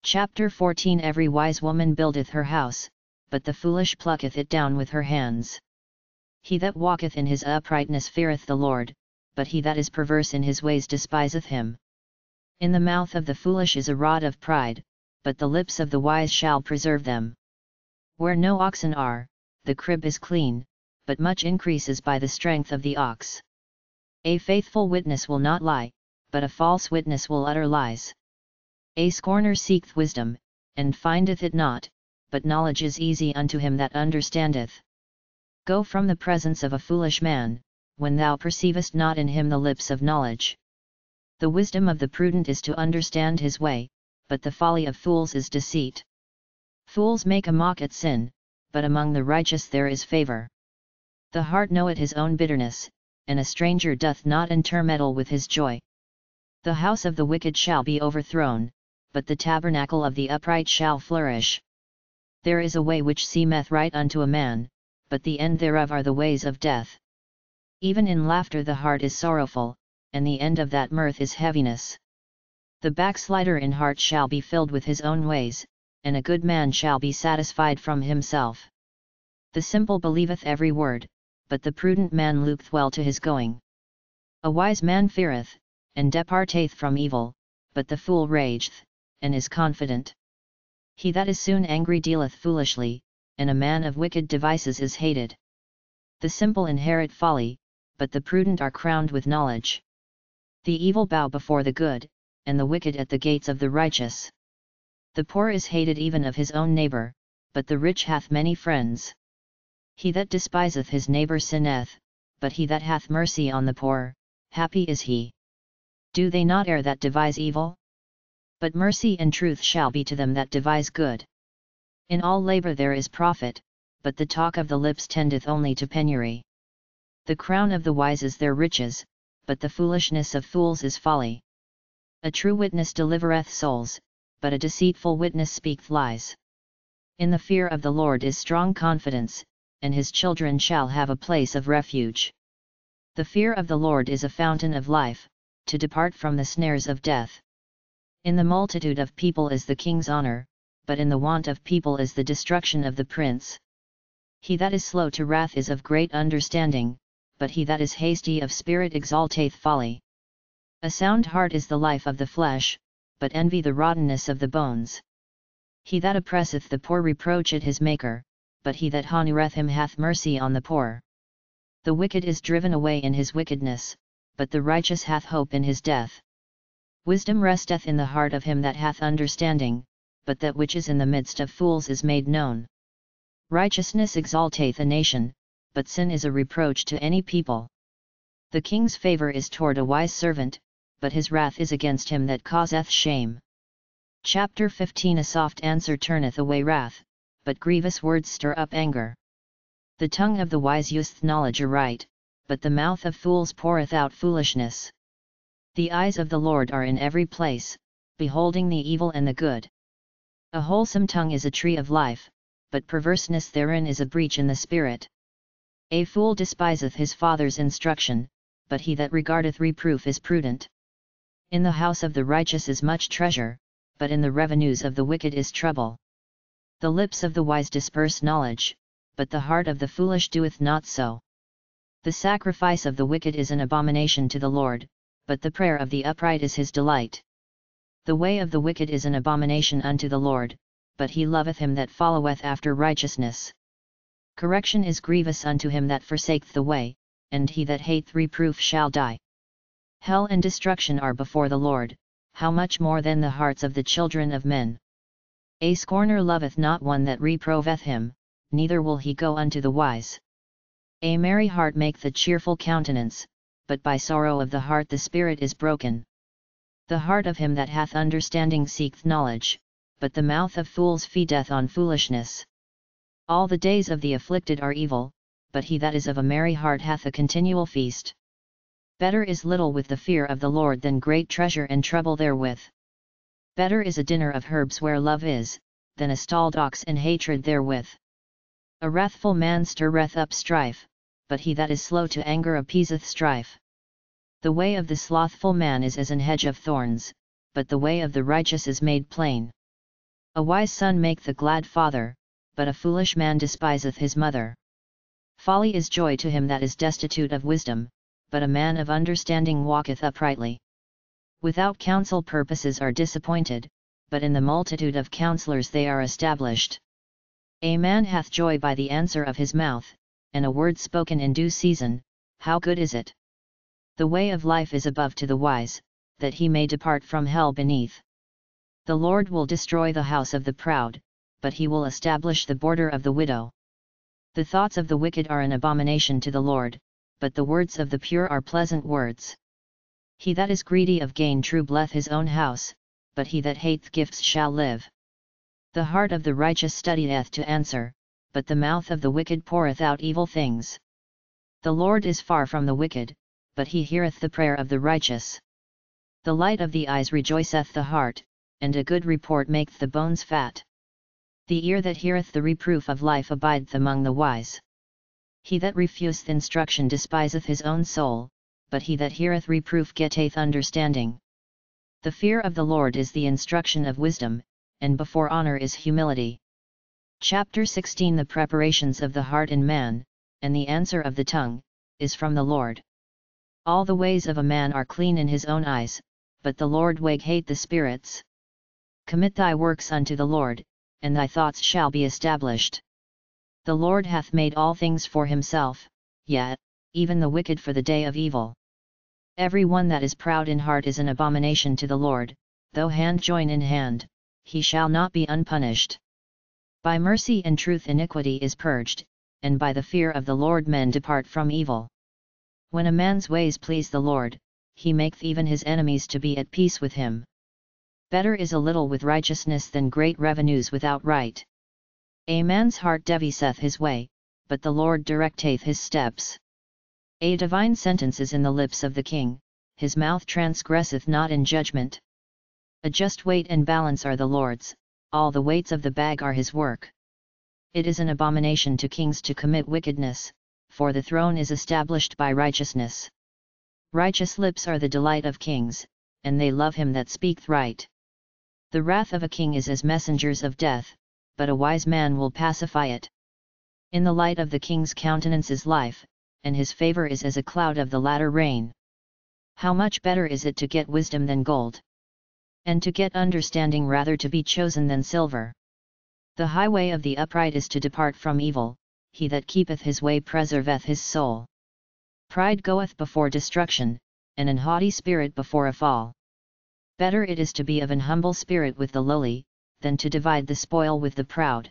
Chapter fourteen Every wise woman buildeth her house, but the foolish plucketh it down with her hands. He that walketh in his uprightness feareth the Lord, but he that is perverse in his ways despiseth him. In the mouth of the foolish is a rod of pride, but the lips of the wise shall preserve them. Where no oxen are, the crib is clean, but much increase is by the strength of the ox. A faithful witness will not lie, but a false witness will utter lies. A scorner seeketh wisdom, and findeth it not, but knowledge is easy unto him that understandeth. Go from the presence of a foolish man, when thou perceivest not in him the lips of knowledge. The wisdom of the prudent is to understand his way, but the folly of fools is deceit. Fools make a mock at sin, but among the righteous there is favour. The heart knoweth his own bitterness, and a stranger doth not intermeddle with his joy. The house of the wicked shall be overthrown, but the tabernacle of the upright shall flourish. There is a way which seemeth right unto a man, but the end thereof are the ways of death. Even in laughter the heart is sorrowful, and the end of that mirth is heaviness. The backslider in heart shall be filled with his own ways, and a good man shall be satisfied from himself. The simple believeth every word, but the prudent man looketh well to his going. A wise man feareth, and departeth from evil, but the fool rageth, and is confident. He that is soon angry dealeth foolishly, and a man of wicked devices is hated. The simple inherit folly, but the prudent are crowned with knowledge. The evil bow before the good, and the wicked at the gates of the righteous. The poor is hated even of his own neighbour, but the rich hath many friends. He that despiseth his neighbour sinneth, but he that hath mercy on the poor, happy is he. Do they not err that devise evil? But mercy and truth shall be to them that devise good. In all labour there is profit, but the talk of the lips tendeth only to penury. The crown of the wise is their riches, but the foolishness of fools is folly. A true witness delivereth souls, but a deceitful witness speaketh lies. In the fear of the Lord is strong confidence, and his children shall have a place of refuge. The fear of the Lord is a fountain of life, to depart from the snares of death. In the multitude of people is the king's honour, but in the want of people is the destruction of the prince. He that is slow to wrath is of great understanding, but he that is hasty of spirit exalteth folly. A sound heart is the life of the flesh, but envy the rottenness of the bones. He that oppresseth the poor reproacheth his maker, but he that honoureth him hath mercy on the poor. The wicked is driven away in his wickedness, but the righteous hath hope in his death. Wisdom resteth in the heart of him that hath understanding, but that which is in the midst of fools is made known. Righteousness exalteth a nation, but sin is a reproach to any people. The king's favour is toward a wise servant, but his wrath is against him that causeth shame. Chapter fifteen A soft answer turneth away wrath, but grievous words stir up anger. The tongue of the wise useth knowledge aright, but the mouth of fools poureth out foolishness. The eyes of the Lord are in every place, beholding the evil and the good. A wholesome tongue is a tree of life, but perverseness therein is a breach in the spirit. A fool despiseth his father's instruction, but he that regardeth reproof is prudent. In the house of the righteous is much treasure, but in the revenues of the wicked is trouble. The lips of the wise disperse knowledge, but the heart of the foolish doeth not so. The sacrifice of the wicked is an abomination to the Lord, but the prayer of the upright is his delight. The way of the wicked is an abomination unto the Lord, but he loveth him that followeth after righteousness. Correction is grievous unto him that forsaketh the way, and he that hateth reproof shall die. Hell and destruction are before the Lord, how much more than the hearts of the children of men. A scorner loveth not one that reproveth him, neither will he go unto the wise. A merry heart maketh a cheerful countenance, but by sorrow of the heart the spirit is broken. The heart of him that hath understanding seeketh knowledge, but the mouth of fools feedeth on foolishness. All the days of the afflicted are evil, but he that is of a merry heart hath a continual feast. Better is little with the fear of the Lord than great treasure and trouble therewith. Better is a dinner of herbs where love is, than a stalled ox and hatred therewith. A wrathful man stirreth up strife, but he that is slow to anger appeaseth strife. The way of the slothful man is as an hedge of thorns, but the way of the righteous is made plain. A wise son maketh a glad father, but a foolish man despiseth his mother. Folly is joy to him that is destitute of wisdom, but a man of understanding walketh uprightly. Without counsel purposes are disappointed, but in the multitude of counsellors they are established. A man hath joy by the answer of his mouth, and a word spoken in due season, how good is it! The way of life is above to the wise, that he may depart from hell beneath. The Lord will destroy the house of the proud, but he will establish the border of the widow. The thoughts of the wicked are an abomination to the Lord, but the words of the pure are pleasant words. He that is greedy of gain troubleth his own house, but he that hateth gifts shall live. The heart of the righteous studieth to answer, but the mouth of the wicked poureth out evil things. The Lord is far from the wicked, but he heareth the prayer of the righteous. The light of the eyes rejoiceth the heart, and a good report maketh the bones fat. The ear that heareth the reproof of life abideth among the wise. He that refuseth instruction despiseth his own soul, but he that heareth reproof getteth understanding. The fear of the Lord is the instruction of wisdom, and before honor is humility. Chapter sixteen. The preparations of the heart in man, and the answer of the tongue, is from the Lord. All the ways of a man are clean in his own eyes, but the Lord weigheth the spirits. Commit thy works unto the Lord, and thy thoughts shall be established. The Lord hath made all things for himself, yea, even the wicked for the day of evil. Every one that is proud in heart is an abomination to the Lord, though hand join in hand, he shall not be unpunished. By mercy and truth iniquity is purged, and by the fear of the Lord men depart from evil. When a man's ways please the Lord, he maketh even his enemies to be at peace with him. Better is a little with righteousness than great revenues without right. A man's heart deviseth his way, but the Lord directeth his steps. A divine sentence is in the lips of the king, his mouth transgresseth not in judgment. A just weight and balance are the Lord's, all the weights of the bag are his work. It is an abomination to kings to commit wickedness, for the throne is established by righteousness. Righteous lips are the delight of kings, and they love him that speaketh right. The wrath of a king is as messengers of death, but a wise man will pacify it. In the light of the king's countenance is life, and his favor is as a cloud of the latter rain. How much better is it to get wisdom than gold, and to get understanding rather to be chosen than silver. The highway of the upright is to depart from evil, he that keepeth his way preserveth his soul. Pride goeth before destruction, and an haughty spirit before a fall. Better it is to be of an humble spirit with the lowly, than to divide the spoil with the proud.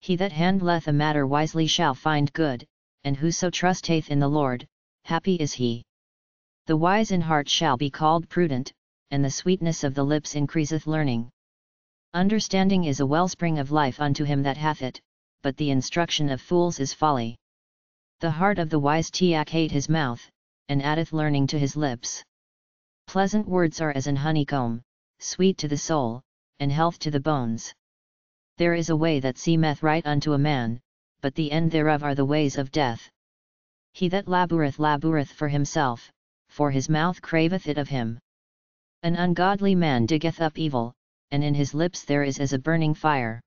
He that handleth a matter wisely shall find good, and whoso trusteth in the Lord, happy is he. The wise in heart shall be called prudent, and the sweetness of the lips increaseth learning. Understanding is a wellspring of life unto him that hath it, but the instruction of fools is folly. The heart of the wise teacheth his mouth, and addeth learning to his lips. Pleasant words are as an honeycomb, sweet to the soul, and health to the bones. There is a way that seemeth right unto a man, but the end thereof are the ways of death. He that laboureth laboureth for himself, for his mouth craveth it of him. An ungodly man diggeth up evil, and in his lips there is as a burning fire.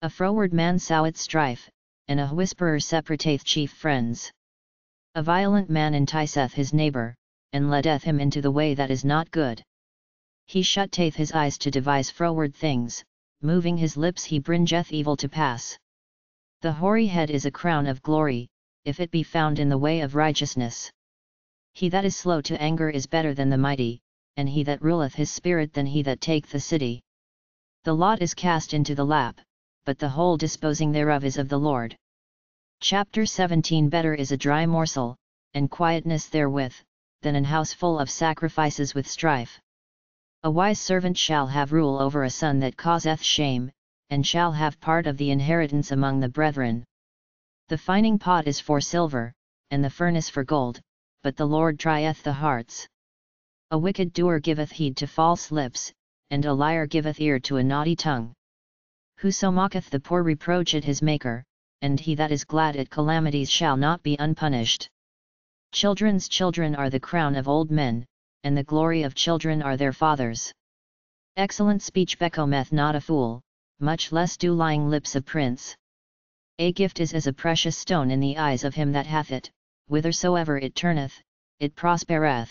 A froward man soweth strife, and a whisperer separateth chief friends. A violent man enticeth his neighbour, and leadeth him into the way that is not good. He shutteth his eyes to devise froward things, moving his lips he bringeth evil to pass. The hoary head is a crown of glory, if it be found in the way of righteousness. He that is slow to anger is better than the mighty, and he that ruleth his spirit than he that taketh the city. The lot is cast into the lap, but the whole disposing thereof is of the Lord. Chapter seventeen. Better is a dry morsel, and quietness therewith, than an house full of sacrifices with strife. A wise servant shall have rule over a son that causeth shame, and shall have part of the inheritance among the brethren. The fining pot is for silver, and the furnace for gold, but the Lord trieth the hearts. A wicked doer giveth heed to false lips, and a liar giveth ear to a naughty tongue. Whoso mocketh the poor reproacheth his maker, and he that is glad at calamities shall not be unpunished. Children's children are the crown of old men, and the glory of children are their fathers. Excellent speech becometh not a fool, much less do lying lips a prince. A gift is as a precious stone in the eyes of him that hath it, whithersoever it turneth, it prospereth.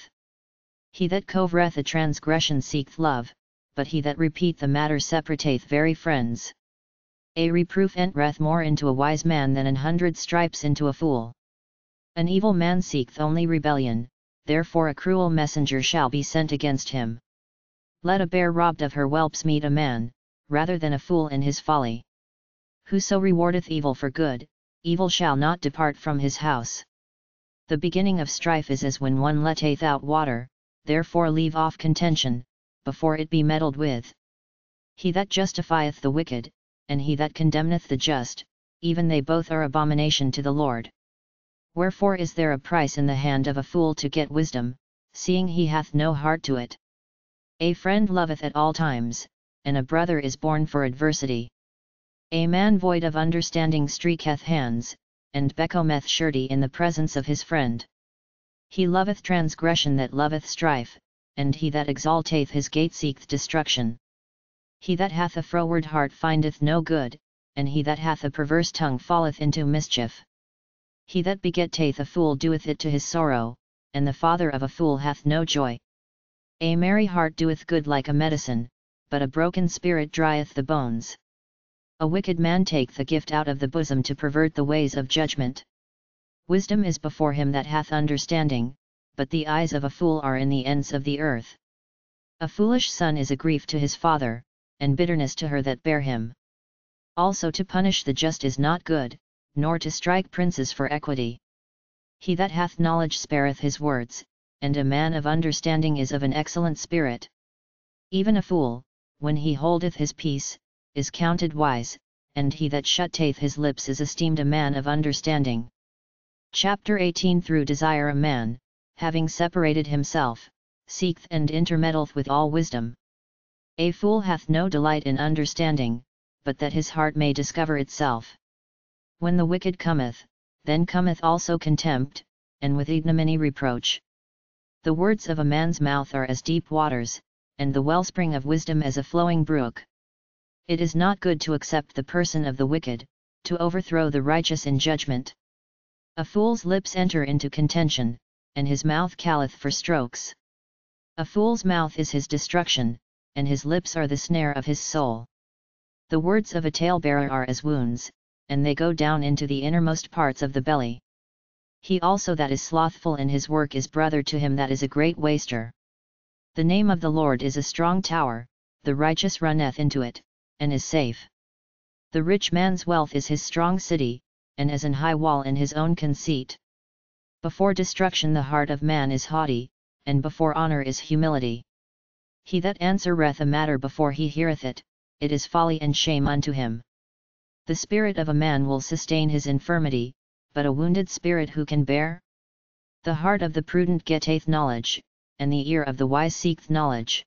He that covereth a transgression seeketh love, but he that repeat the matter separateth very friends. A reproof entereth more into a wise man than an hundred stripes into a fool. An evil man seeketh only rebellion, therefore a cruel messenger shall be sent against him. Let a bear robbed of her whelps meet a man, rather than a fool in his folly. Whoso rewardeth evil for good, evil shall not depart from his house. The beginning of strife is as when one letteth out water, therefore leave off contention, before it be meddled with. He that justifieth the wicked, and he that condemneth the just, even they both are abomination to the Lord. Wherefore is there a price in the hand of a fool to get wisdom, seeing he hath no heart to it? A friend loveth at all times, and a brother is born for adversity. A man void of understanding streaketh hands, and beckometh surety in the presence of his friend. He loveth transgression that loveth strife, and he that exalteth his gate seeketh destruction. He that hath a froward heart findeth no good, and he that hath a perverse tongue falleth into mischief. He that begetteth a fool doeth it to his sorrow, and the father of a fool hath no joy. A merry heart doeth good like a medicine, but a broken spirit drieth the bones. A wicked man taketh the gift out of the bosom to pervert the ways of judgment. Wisdom is before him that hath understanding, but the eyes of a fool are in the ends of the earth. A foolish son is a grief to his father, and bitterness to her that bare him. Also to punish the just is not good, nor to strike princes for equity. He that hath knowledge spareth his words, and a man of understanding is of an excellent spirit. Even a fool, when he holdeth his peace, is counted wise, and he that shutteth his lips is esteemed a man of understanding. Chapter eighteen. Through desire a man, having separated himself, seeketh and intermeddleth with all wisdom. A fool hath no delight in understanding, but that his heart may discover itself. When the wicked cometh, then cometh also contempt, and with ignominy reproach. The words of a man's mouth are as deep waters, and the wellspring of wisdom as a flowing brook. It is not good to accept the person of the wicked, to overthrow the righteous in judgment. A fool's lips enter into contention, and his mouth calleth for strokes. A fool's mouth is his destruction, and his lips are the snare of his soul. The words of a talebearer are as wounds, and they go down into the innermost parts of the belly. He also that is slothful in his work is brother to him that is a great waster. The name of the Lord is a strong tower, the righteous runneth into it, and is safe. The rich man's wealth is his strong city, and as an high wall in his own conceit. Before destruction the heart of man is haughty, and before honor is humility. He that answereth a matter before he heareth it, it is folly and shame unto him. The spirit of a man will sustain his infirmity, but a wounded spirit who can bear? The heart of the prudent getteth knowledge, and the ear of the wise seeketh knowledge.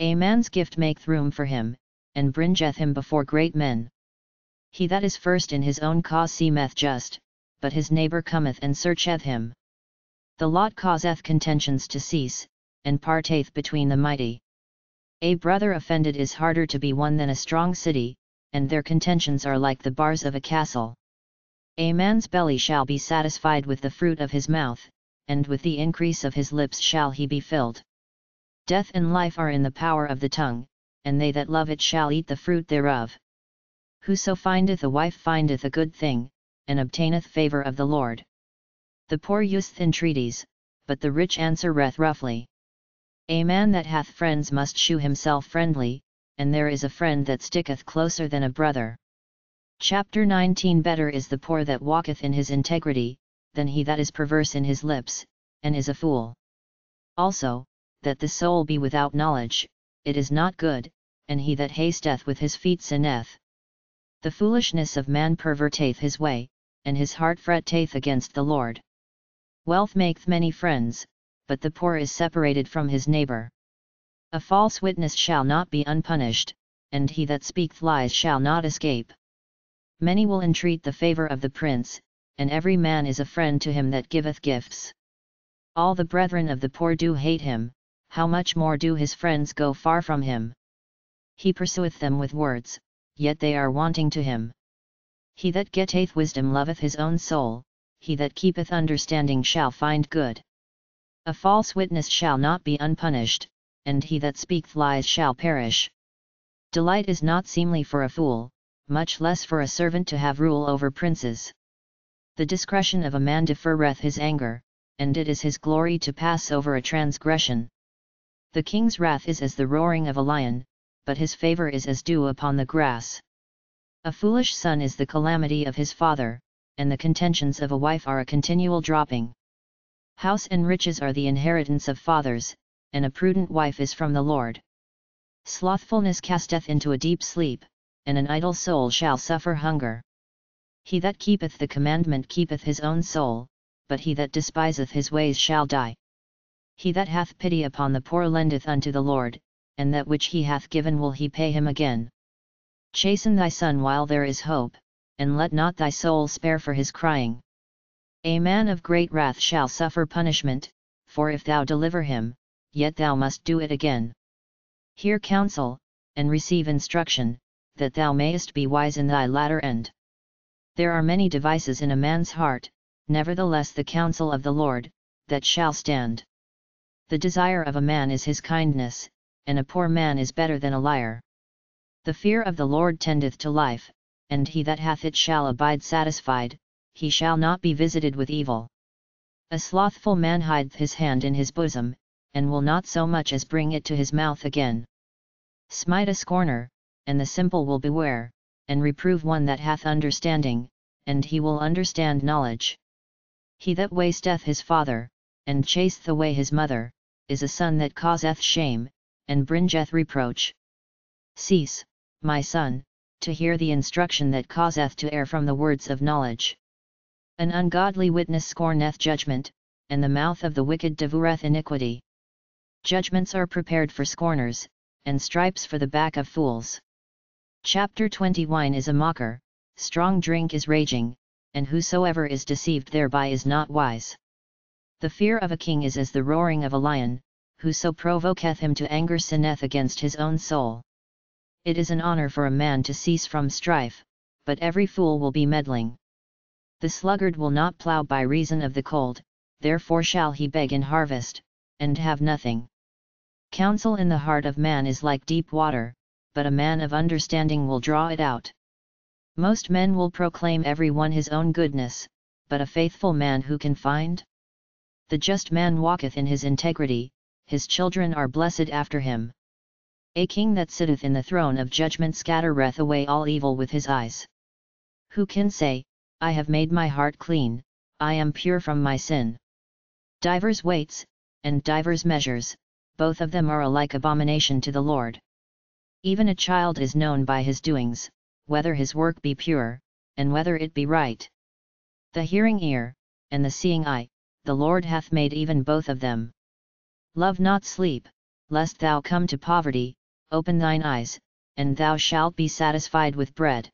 A man's gift maketh room for him, and bringeth him before great men. He that is first in his own cause seemeth just, but his neighbour cometh and searcheth him. The lot causeth contentions to cease, and parteth between the mighty. A brother offended is harder to be won than a strong city, and their contentions are like the bars of a castle. A man's belly shall be satisfied with the fruit of his mouth, and with the increase of his lips shall he be filled. Death and life are in the power of the tongue, and they that love it shall eat the fruit thereof. Whoso findeth a wife findeth a good thing, and obtaineth favour of the Lord. The poor useth entreaties, but the rich answereth roughly. A man that hath friends must shew himself friendly, and there is a friend that sticketh closer than a brother. Chapter nineteen. Better is the poor that walketh in his integrity, than he that is perverse in his lips, and is a fool. Also, that the soul be without knowledge, it is not good, and he that hasteth with his feet sinneth. The foolishness of man perverteth his way, and his heart fretteth against the Lord. Wealth maketh many friends, but the poor is separated from his neighbour. A false witness shall not be unpunished, and he that speaketh lies shall not escape. Many will entreat the favour of the prince, and every man is a friend to him that giveth gifts. All the brethren of the poor do hate him, how much more do his friends go far from him? He pursueth them with words, yet they are wanting to him. He that getteth wisdom loveth his own soul, he that keepeth understanding shall find good. A false witness shall not be unpunished, and he that speaketh lies shall perish. Delight is not seemly for a fool, much less for a servant to have rule over princes. The discretion of a man deferreth his anger, and it is his glory to pass over a transgression. The king's wrath is as the roaring of a lion, but his favour is as dew upon the grass. A foolish son is the calamity of his father, and the contentions of a wife are a continual dropping. House and riches are the inheritance of fathers, and a prudent wife is from the Lord. Slothfulness casteth into a deep sleep, and an idle soul shall suffer hunger. He that keepeth the commandment keepeth his own soul, but he that despiseth his ways shall die. He that hath pity upon the poor lendeth unto the Lord, and that which he hath given will he pay him again. Chasten thy son while there is hope, and let not thy soul spare for his crying. A man of great wrath shall suffer punishment, for if thou deliver him, yet thou must do it again. Hear counsel, and receive instruction, that thou mayest be wise in thy latter end. There are many devices in a man's heart, nevertheless the counsel of the Lord, that shall stand. The desire of a man is his kindness, and a poor man is better than a liar. The fear of the Lord tendeth to life, and he that hath it shall abide satisfied. He shall not be visited with evil. A slothful man hideth his hand in his bosom, and will not so much as bring it to his mouth again. Smite a scorner, and the simple will beware, and reprove one that hath understanding, and he will understand knowledge. He that wasteth his father, and chaseth away his mother, is a son that causeth shame, and bringeth reproach. Cease, my son, to hear the instruction that causeth to err from the words of knowledge. An ungodly witness scorneth judgment, and the mouth of the wicked devoureth iniquity. Judgments are prepared for scorners, and stripes for the back of fools. Chapter twenty. Wine is a mocker, strong drink is raging, and whosoever is deceived thereby is not wise. The fear of a king is as the roaring of a lion, whoso provoketh him to anger sinneth against his own soul. It is an honor for a man to cease from strife, but every fool will be meddling. The sluggard will not plough by reason of the cold, therefore shall he beg in harvest, and have nothing. Counsel in the heart of man is like deep water, but a man of understanding will draw it out. Most men will proclaim every one his own goodness, but a faithful man who can find? The just man walketh in his integrity, his children are blessed after him. A king that sitteth in the throne of judgment scattereth away all evil with his eyes. Who can say, I have made my heart clean, I am pure from my sin? Divers weights, and divers measures, both of them are alike abomination to the Lord. Even a child is known by his doings, whether his work be pure, and whether it be right. The hearing ear, and the seeing eye, the Lord hath made even both of them. Love not sleep, lest thou come to poverty, open thine eyes, and thou shalt be satisfied with bread.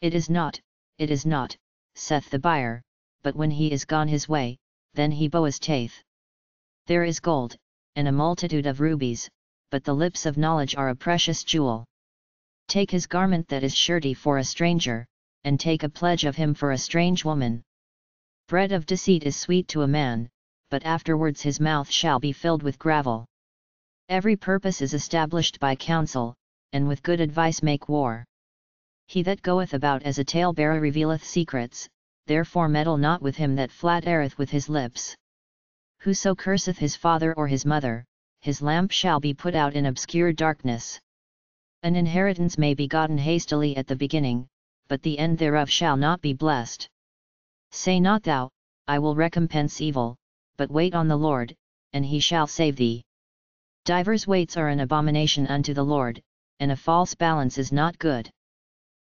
It is not, it is not, saith the buyer, but when he is gone his way, then he boasteth. There is gold, and a multitude of rubies, but the lips of knowledge are a precious jewel. Take his garment that is surety for a stranger, and take a pledge of him for a strange woman. Bread of deceit is sweet to a man, but afterwards his mouth shall be filled with gravel. Every purpose is established by counsel, and with good advice make war. He that goeth about as a talebearer revealeth secrets, therefore meddle not with him that flattereth with his lips. Whoso curseth his father or his mother, his lamp shall be put out in obscure darkness. An inheritance may be gotten hastily at the beginning, but the end thereof shall not be blessed. Say not thou, I will recompense evil, but wait on the Lord, and he shall save thee. Divers weights are an abomination unto the Lord, and a false balance is not good.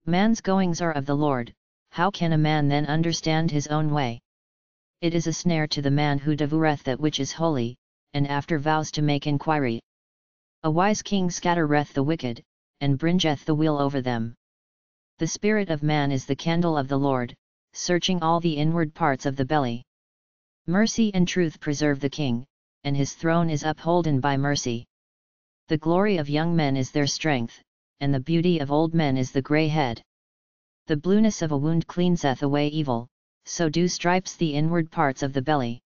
Man's goings are of the Lord, how can a man then understand his own way? It is a snare to the man who devoureth that which is holy, and after vows to make inquiry. A wise king scattereth the wicked, and bringeth the wheel over them. The spirit of man is the candle of the Lord, searching all the inward parts of the belly. Mercy and truth preserve the king, and his throne is upholden by mercy. The glory of young men is their strength, and the beauty of old men is the grey head. The blueness of a wound cleanseth away evil, so do stripes the inward parts of the belly.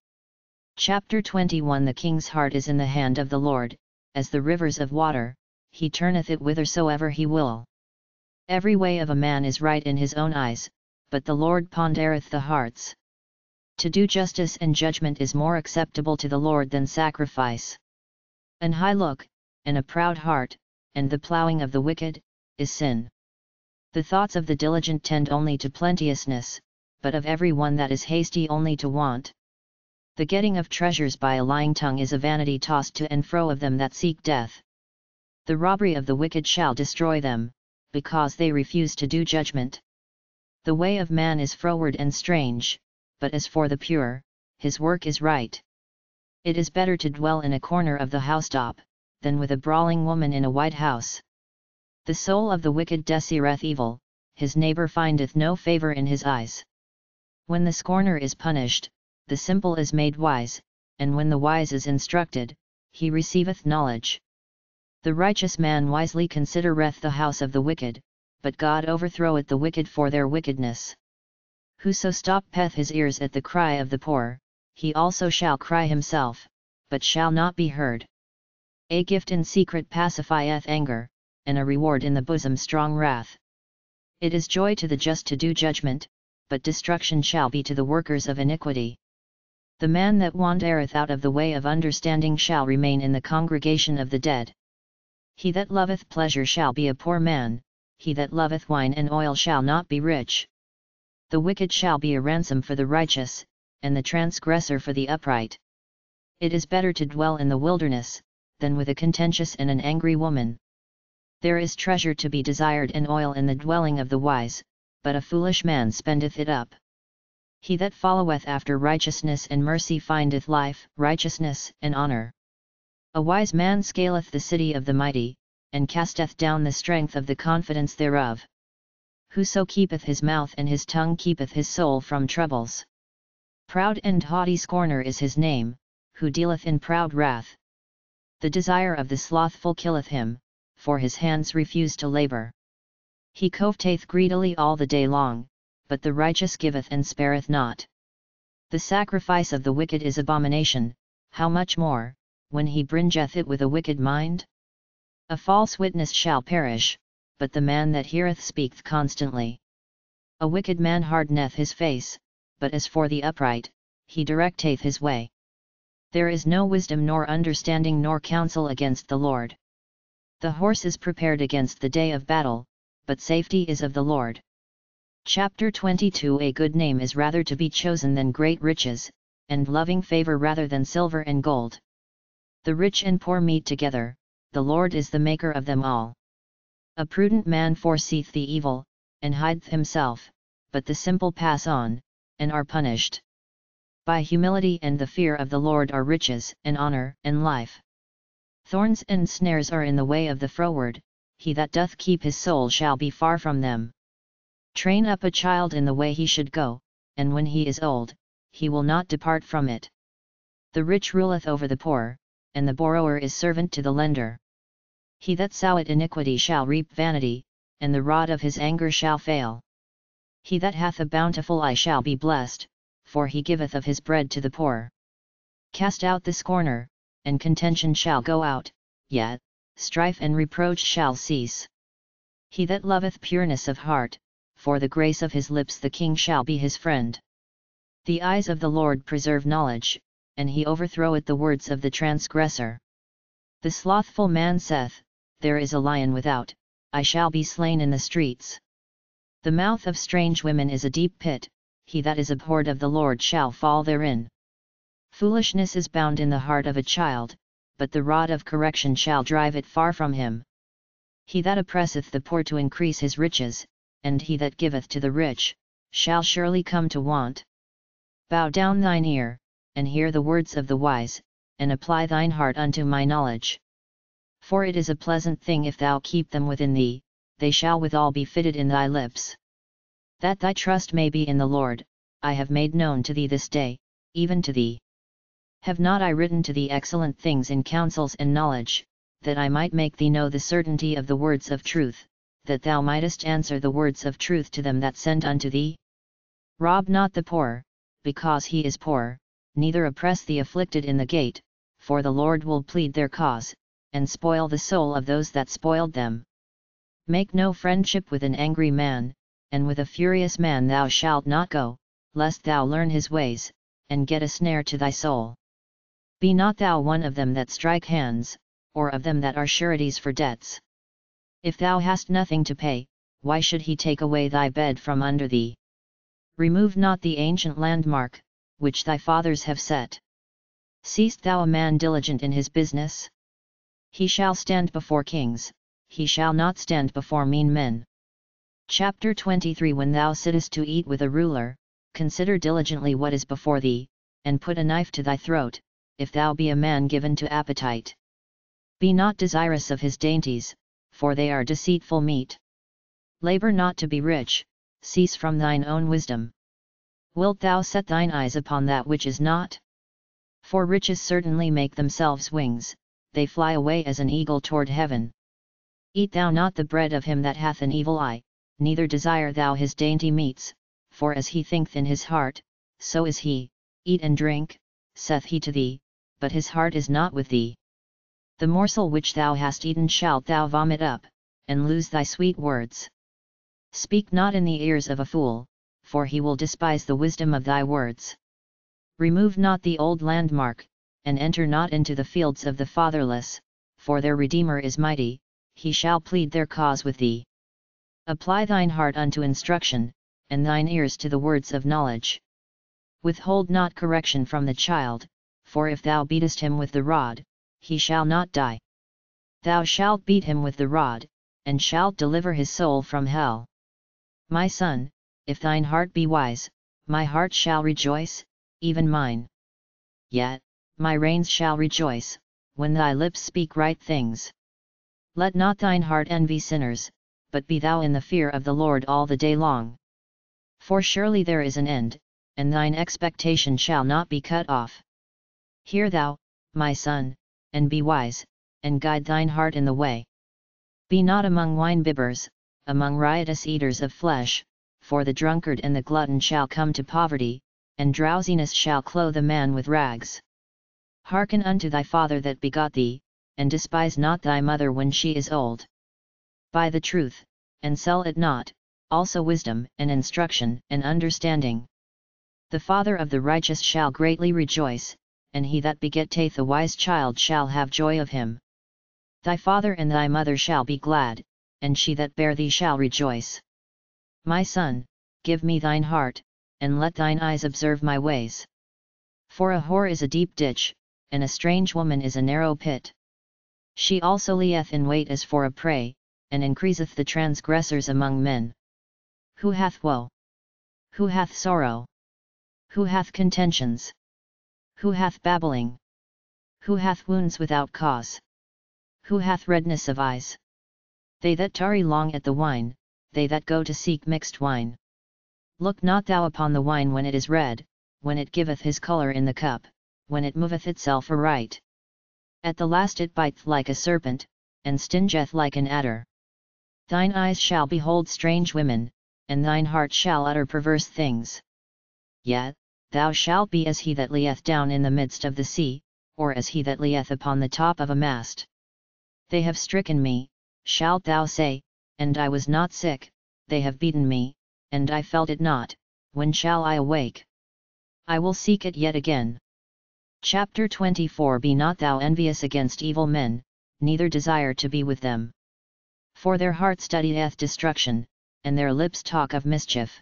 Chapter twenty-one. The king's heart is in the hand of the Lord, as the rivers of water, he turneth it whithersoever he will. Every way of a man is right in his own eyes, but the Lord pondereth the hearts. To do justice and judgment is more acceptable to the Lord than sacrifice. An high look, and a proud heart, and the ploughing of the wicked, is sin. The thoughts of the diligent tend only to plenteousness, but of every one that is hasty only to want. The getting of treasures by a lying tongue is a vanity tossed to and fro of them that seek death. The robbery of the wicked shall destroy them, because they refuse to do judgment. The way of man is froward and strange, but as for the pure, his work is right. It is better to dwell in a corner of the housetop, than with a brawling woman in a white house. The soul of the wicked desireth evil, his neighbor findeth no favor in his eyes. When the scorner is punished, the simple is made wise, and when the wise is instructed, he receiveth knowledge. The righteous man wisely considereth the house of the wicked, but God overthroweth the wicked for their wickedness. Whoso stoppeth his ears at the cry of the poor, he also shall cry himself, but shall not be heard. A gift in secret pacifieth anger, and a reward in the bosom strong wrath. It is joy to the just to do judgment, but destruction shall be to the workers of iniquity. The man that wandereth out of the way of understanding shall remain in the congregation of the dead. He that loveth pleasure shall be a poor man, he that loveth wine and oil shall not be rich. The wicked shall be a ransom for the righteous, and the transgressor for the upright. It is better to dwell in the wilderness, than with a contentious and an angry woman. There is treasure to be desired and oil in the dwelling of the wise, but a foolish man spendeth it up. He that followeth after righteousness and mercy findeth life, righteousness, and honor. A wise man scaleth the city of the mighty, and casteth down the strength of the confidence thereof. Whoso keepeth his mouth and his tongue keepeth his soul from troubles. Proud and haughty scorner is his name, who dealeth in proud wrath. The desire of the slothful killeth him, for his hands refuse to labor. He coveteth greedily all the day long, but the righteous giveth and spareth not. The sacrifice of the wicked is abomination, how much more, when he bringeth it with a wicked mind? A false witness shall perish, but the man that heareth speaketh constantly. A wicked man hardeneth his face, but as for the upright, he directeth his way. There is no wisdom nor understanding nor counsel against the Lord. The horse is prepared against the day of battle, but safety is of the Lord. Chapter twenty-two A good name is rather to be chosen than great riches, and loving favor rather than silver and gold. The rich and poor meet together, the Lord is the maker of them all. A prudent man foreseeth the evil, and hideth himself, but the simple pass on, and are punished. By humility and the fear of the Lord are riches, and honor, and life. Thorns and snares are in the way of the froward, he that doth keep his soul shall be far from them. Train up a child in the way he should go, and when he is old, he will not depart from it. The rich ruleth over the poor, and the borrower is servant to the lender. He that soweth iniquity shall reap vanity, and the rod of his anger shall fail. He that hath a bountiful eye shall be blessed, for he giveth of his bread to the poor. Cast out the scorner, and contention shall go out, yet strife and reproach shall cease. He that loveth pureness of heart, for the grace of his lips the king shall be his friend. The eyes of the Lord preserve knowledge, and he overthroweth the words of the transgressor. The slothful man saith, there is a lion without, I shall be slain in the streets. The mouth of strange women is a deep pit, he that is abhorred of the Lord shall fall therein. Foolishness is bound in the heart of a child, but the rod of correction shall drive it far from him. He that oppresseth the poor to increase his riches, and he that giveth to the rich, shall surely come to want. Bow down thine ear, and hear the words of the wise, and apply thine heart unto my knowledge. For it is a pleasant thing if thou keep them within thee, they shall withal be fitted in thy lips. That thy trust may be in the Lord, I have made known to thee this day, even to thee. Have not I written to thee excellent things in counsels and knowledge, that I might make thee know the certainty of the words of truth, that thou mightest answer the words of truth to them that send unto thee? Rob not the poor, because he is poor, neither oppress the afflicted in the gate, for the Lord will plead their cause, and spoil the soul of those that spoiled them. Make no friendship with an angry man, and with a furious man thou shalt not go, lest thou learn his ways, and get a snare to thy soul. Be not thou one of them that strike hands, or of them that are sureties for debts. If thou hast nothing to pay, why should he take away thy bed from under thee? Remove not the ancient landmark, which thy fathers have set. Seest thou a man diligent in his business? He shall stand before kings, he shall not stand before mean men. Chapter twenty-three When thou sittest to eat with a ruler, consider diligently what is before thee, and put a knife to thy throat, if thou be a man given to appetite. Be not desirous of his dainties, for they are deceitful meat. Labor not to be rich, cease from thine own wisdom. Wilt thou set thine eyes upon that which is not? For riches certainly make themselves wings, they fly away as an eagle toward heaven. Eat thou not the bread of him that hath an evil eye, neither desire thou his dainty meats, for as he thinketh in his heart, so is he. Eat and drink, saith he to thee, but his heart is not with thee. The morsel which thou hast eaten shalt thou vomit up, and lose thy sweet words. Speak not in the ears of a fool, for he will despise the wisdom of thy words. Remove not the old landmark, and enter not into the fields of the fatherless, for their Redeemer is mighty, he shall plead their cause with thee. Apply thine heart unto instruction, and thine ears to the words of knowledge. Withhold not correction from the child, for if thou beatest him with the rod, he shall not die. Thou shalt beat him with the rod, and shalt deliver his soul from hell. My son, if thine heart be wise, my heart shall rejoice, even mine. Yet, my reins shall rejoice, when thy lips speak right things. Let not thine heart envy sinners, but be thou in the fear of the Lord all the day long. For surely there is an end, and thine expectation shall not be cut off. Hear thou, my son, and be wise, and guide thine heart in the way. Be not among winebibbers, among riotous eaters of flesh, for the drunkard and the glutton shall come to poverty, and drowsiness shall clothe a man with rags. Hearken unto thy father that begot thee, and despise not thy mother when she is old. Buy the truth, and sell it not, also wisdom and instruction and understanding. The father of the righteous shall greatly rejoice, and he that begetteth a wise child shall have joy of him. Thy father and thy mother shall be glad, and she that bare thee shall rejoice. My son, give me thine heart, and let thine eyes observe my ways. For a whore is a deep ditch, and a strange woman is a narrow pit. She also lieth in wait as for a prey, and increaseth the transgressors among men. Who hath woe? Who hath sorrow? Who hath contentions? Who hath babbling? Who hath wounds without cause? Who hath redness of eyes? They that tarry long at the wine, they that go to seek mixed wine. Look not thou upon the wine when it is red, when it giveth his colour in the cup, when it moveth itself aright. At the last it biteth like a serpent, and stingeth like an adder. Thine eyes shall behold strange women, and thine heart shall utter perverse things. Yet, thou shalt be as he that lieth down in the midst of the sea, or as he that lieth upon the top of a mast. They have stricken me, shalt thou say, and I was not sick, they have beaten me, and I felt it not. When shall I awake? I will seek it yet again. Chapter twenty-four Be not thou envious against evil men, neither desire to be with them. For their heart studieth destruction, and their lips talk of mischief.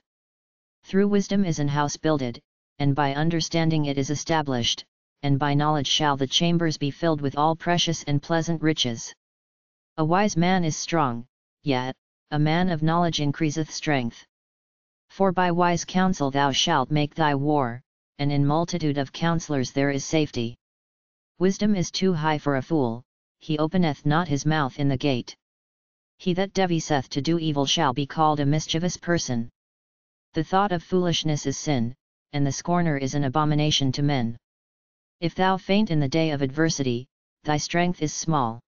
Through wisdom is an house builded, and by understanding it is established, and by knowledge shall the chambers be filled with all precious and pleasant riches. A wise man is strong, yet, a man of knowledge increaseth strength. For by wise counsel thou shalt make thy war, and in multitude of counselors there is safety. Wisdom is too high for a fool, he openeth not his mouth in the gate. He that deviseth to do evil shall be called a mischievous person. The thought of foolishness is sin, and the scorner is an abomination to men. If thou faint in the day of adversity, thy strength is small.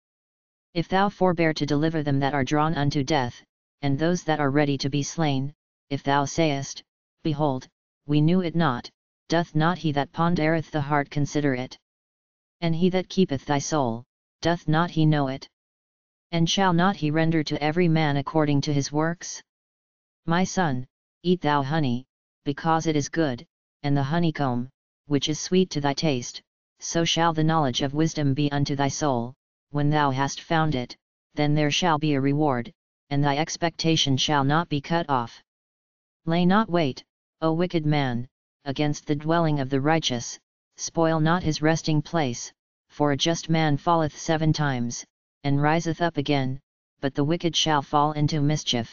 If thou forbear to deliver them that are drawn unto death, and those that are ready to be slain, if thou sayest, Behold, we knew it not, doth not he that pondereth the heart consider it? And he that keepeth thy soul, doth not he know it? And shall not he render to every man according to his works? My son, eat thou honey, because it is good, and the honeycomb, which is sweet to thy taste, so shall the knowledge of wisdom be unto thy soul. When thou hast found it, then there shall be a reward, and thy expectation shall not be cut off. Lay not wait, O wicked man, against the dwelling of the righteous, spoil not his resting place, for a just man falleth seven times, and riseth up again, but the wicked shall fall into mischief.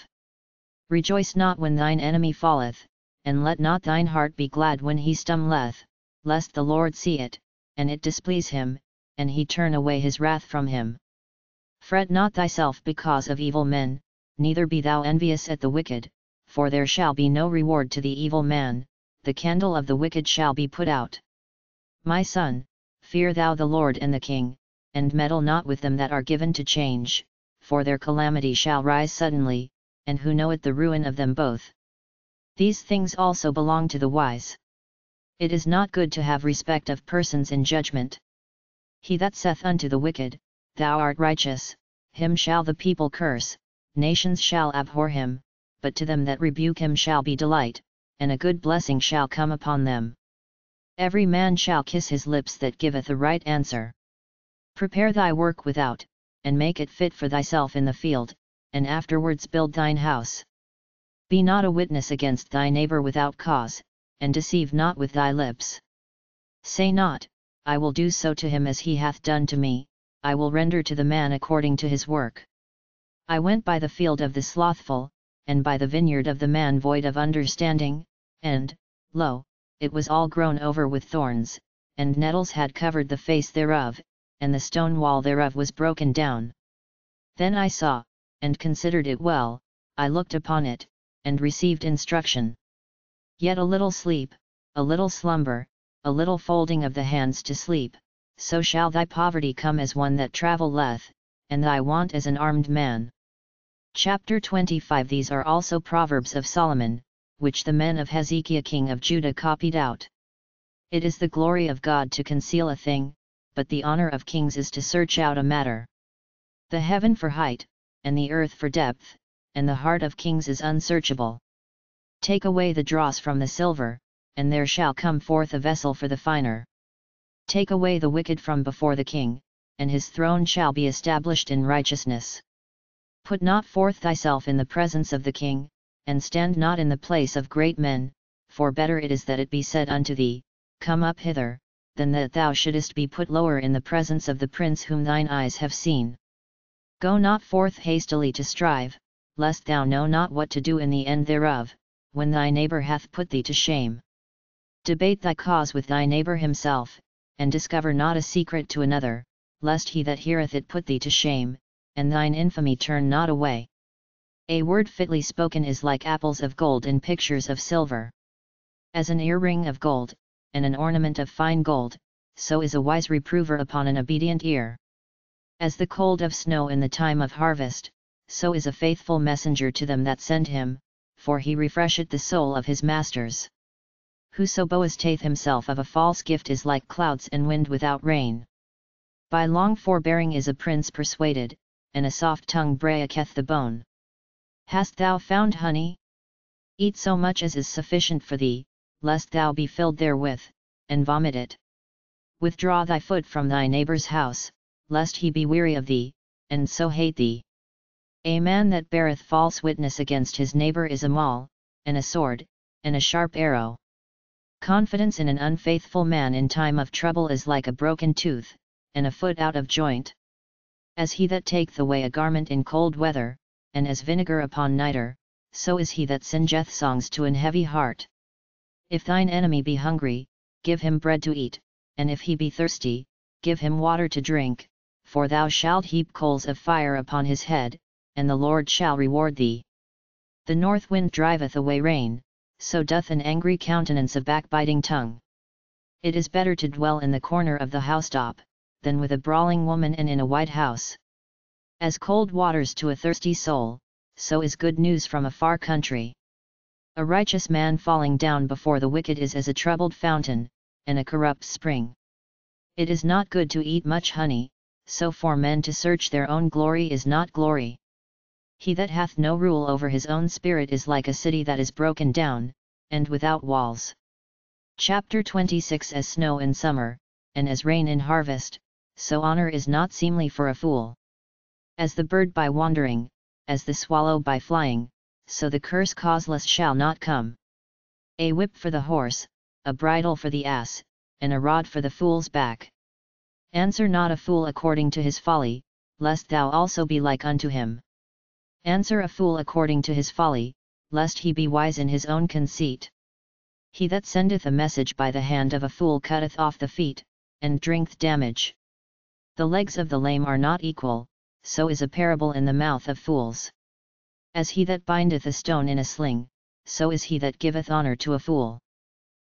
Rejoice not when thine enemy falleth, and let not thine heart be glad when he stumbleth, lest the Lord see it, and it displease him, and he turn away his wrath from him. Fret not thyself because of evil men, neither be thou envious at the wicked, for there shall be no reward to the evil man, the candle of the wicked shall be put out. My son, fear thou the Lord and the King, and meddle not with them that are given to change, for their calamity shall rise suddenly, and who knoweth the ruin of them both? These things also belong to the wise. It is not good to have respect of persons in judgment. He that saith unto the wicked, Thou art righteous, him shall the people curse, nations shall abhor him, but to them that rebuke him shall be delight, and a good blessing shall come upon them. Every man shall kiss his lips that giveth a right answer. Prepare thy work without, and make it fit for thyself in the field, and afterwards build thine house. Be not a witness against thy neighbor without cause, and deceive not with thy lips. Say not, I will do so to him as he hath done to me, I will render to the man according to his work. I went by the field of the slothful, and by the vineyard of the man void of understanding, and, lo, it was all grown over with thorns, and nettles had covered the face thereof, and the stone wall thereof was broken down. Then I saw, and considered it well, I looked upon it, and received instruction. Yet a little sleep, a little slumber, a little folding of the hands to sleep, so shall thy poverty come as one that travelleth, and thy want as an armed man. Chapter twenty-five. These are also Proverbs of Solomon, which the men of Hezekiah king of Judah copied out. It is the glory of God to conceal a thing, but the honor of kings is to search out a matter. The heaven for height, and the earth for depth, and the heart of kings is unsearchable. Take away the dross from the silver, and there shall come forth a vessel for the finer. Take away the wicked from before the king, and his throne shall be established in righteousness. Put not forth thyself in the presence of the king, and stand not in the place of great men, for better it is that it be said unto thee, Come up hither, than that thou shouldest be put lower in the presence of the prince whom thine eyes have seen. Go not forth hastily to strive, lest thou know not what to do in the end thereof, when thy neighbor hath put thee to shame. Debate thy cause with thy neighbor himself, and discover not a secret to another, lest he that heareth it put thee to shame, and thine infamy turn not away. A word fitly spoken is like apples of gold in pictures of silver. As an earring of gold, and an ornament of fine gold, so is a wise reprover upon an obedient ear. As the cold of snow in the time of harvest, so is a faithful messenger to them that send him, for he refresheth the soul of his masters. Whoso boasteth himself of a false gift is like clouds and wind without rain. By long forbearing is a prince persuaded, and a soft tongue breaketh the bone. Hast thou found honey? Eat so much as is sufficient for thee, lest thou be filled therewith, and vomit it. Withdraw thy foot from thy neighbor's house, lest he be weary of thee, and so hate thee. A man that beareth false witness against his neighbor is a maul, and a sword, and a sharp arrow. Confidence in an unfaithful man in time of trouble is like a broken tooth, and a foot out of joint. As he that taketh away a garment in cold weather, and as vinegar upon nitre, so is he that singeth songs to an heavy heart. If thine enemy be hungry, give him bread to eat, and if he be thirsty, give him water to drink, for thou shalt heap coals of fire upon his head, and the Lord shall reward thee. The north wind driveth away rain, so doth an angry countenance a backbiting tongue. It is better to dwell in the corner of the housetop, than with a brawling woman and in a white house. As cold waters to a thirsty soul, so is good news from a far country. A righteous man falling down before the wicked is as a troubled fountain, and a corrupt spring. It is not good to eat much honey, so for men to search their own glory is not glory. He that hath no rule over his own spirit is like a city that is broken down, and without walls. Chapter twenty-six. As snow in summer, and as rain in harvest, so honor is not seemly for a fool. As the bird by wandering, as the swallow by flying, so the curse causeless shall not come. A whip for the horse, a bridle for the ass, and a rod for the fool's back. Answer not a fool according to his folly, lest thou also be like unto him. Answer a fool according to his folly, lest he be wise in his own conceit. He that sendeth a message by the hand of a fool cutteth off the feet, and drinketh damage. The legs of the lame are not equal, so is a parable in the mouth of fools. As he that bindeth a stone in a sling, so is he that giveth honour to a fool.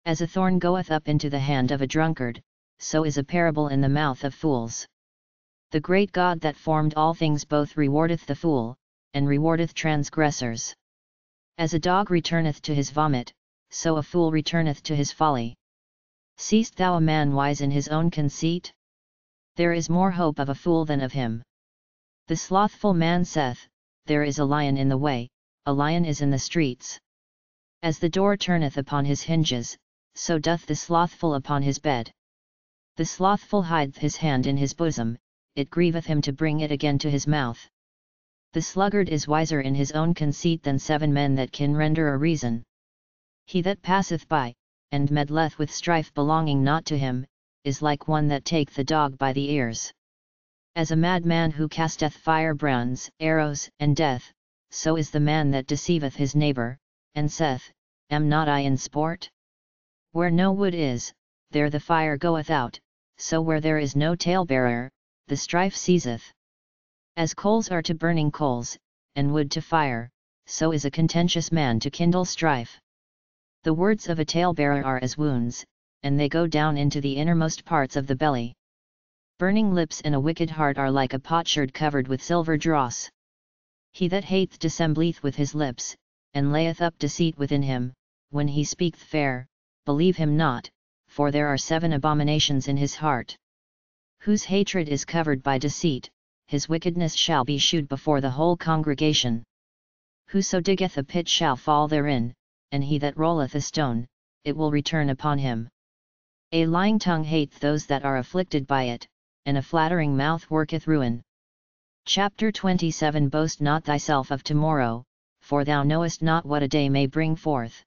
As a thorn goeth up into the hand of a drunkard, so is a parable in the mouth of fools. The great God that formed all things both rewardeth the fool, and rewardeth transgressors. As a dog returneth to his vomit, so a fool returneth to his folly. Seest thou a man wise in his own conceit? There is more hope of a fool than of him. The slothful man saith, There is a lion in the way, a lion is in the streets. As the door turneth upon his hinges, so doth the slothful upon his bed. The slothful hideth his hand in his bosom, it grieveth him to bring it again to his mouth. The sluggard is wiser in his own conceit than seven men that can render a reason. He that passeth by, and meddleth with strife belonging not to him, is like one that taketh the dog by the ears. As a madman who casteth firebrands, arrows, and death, so is the man that deceiveth his neighbour, and saith, Am not I in sport? Where no wood is, there the fire goeth out, so where there is no talebearer, the strife ceaseth. As coals are to burning coals, and wood to fire, so is a contentious man to kindle strife. The words of a talebearer are as wounds, and they go down into the innermost parts of the belly. Burning lips and a wicked heart are like a potsherd covered with silver dross. He that hateth dissembleth with his lips, and layeth up deceit within him, when he speaketh fair, believe him not, for there are seven abominations in his heart. Whose hatred is covered by deceit, his wickedness shall be shewed before the whole congregation. Whoso diggeth a pit shall fall therein, and he that rolleth a stone, it will return upon him. A lying tongue hateth those that are afflicted by it, and a flattering mouth worketh ruin. Chapter twenty-seven Boast not thyself of tomorrow, for thou knowest not what a day may bring forth.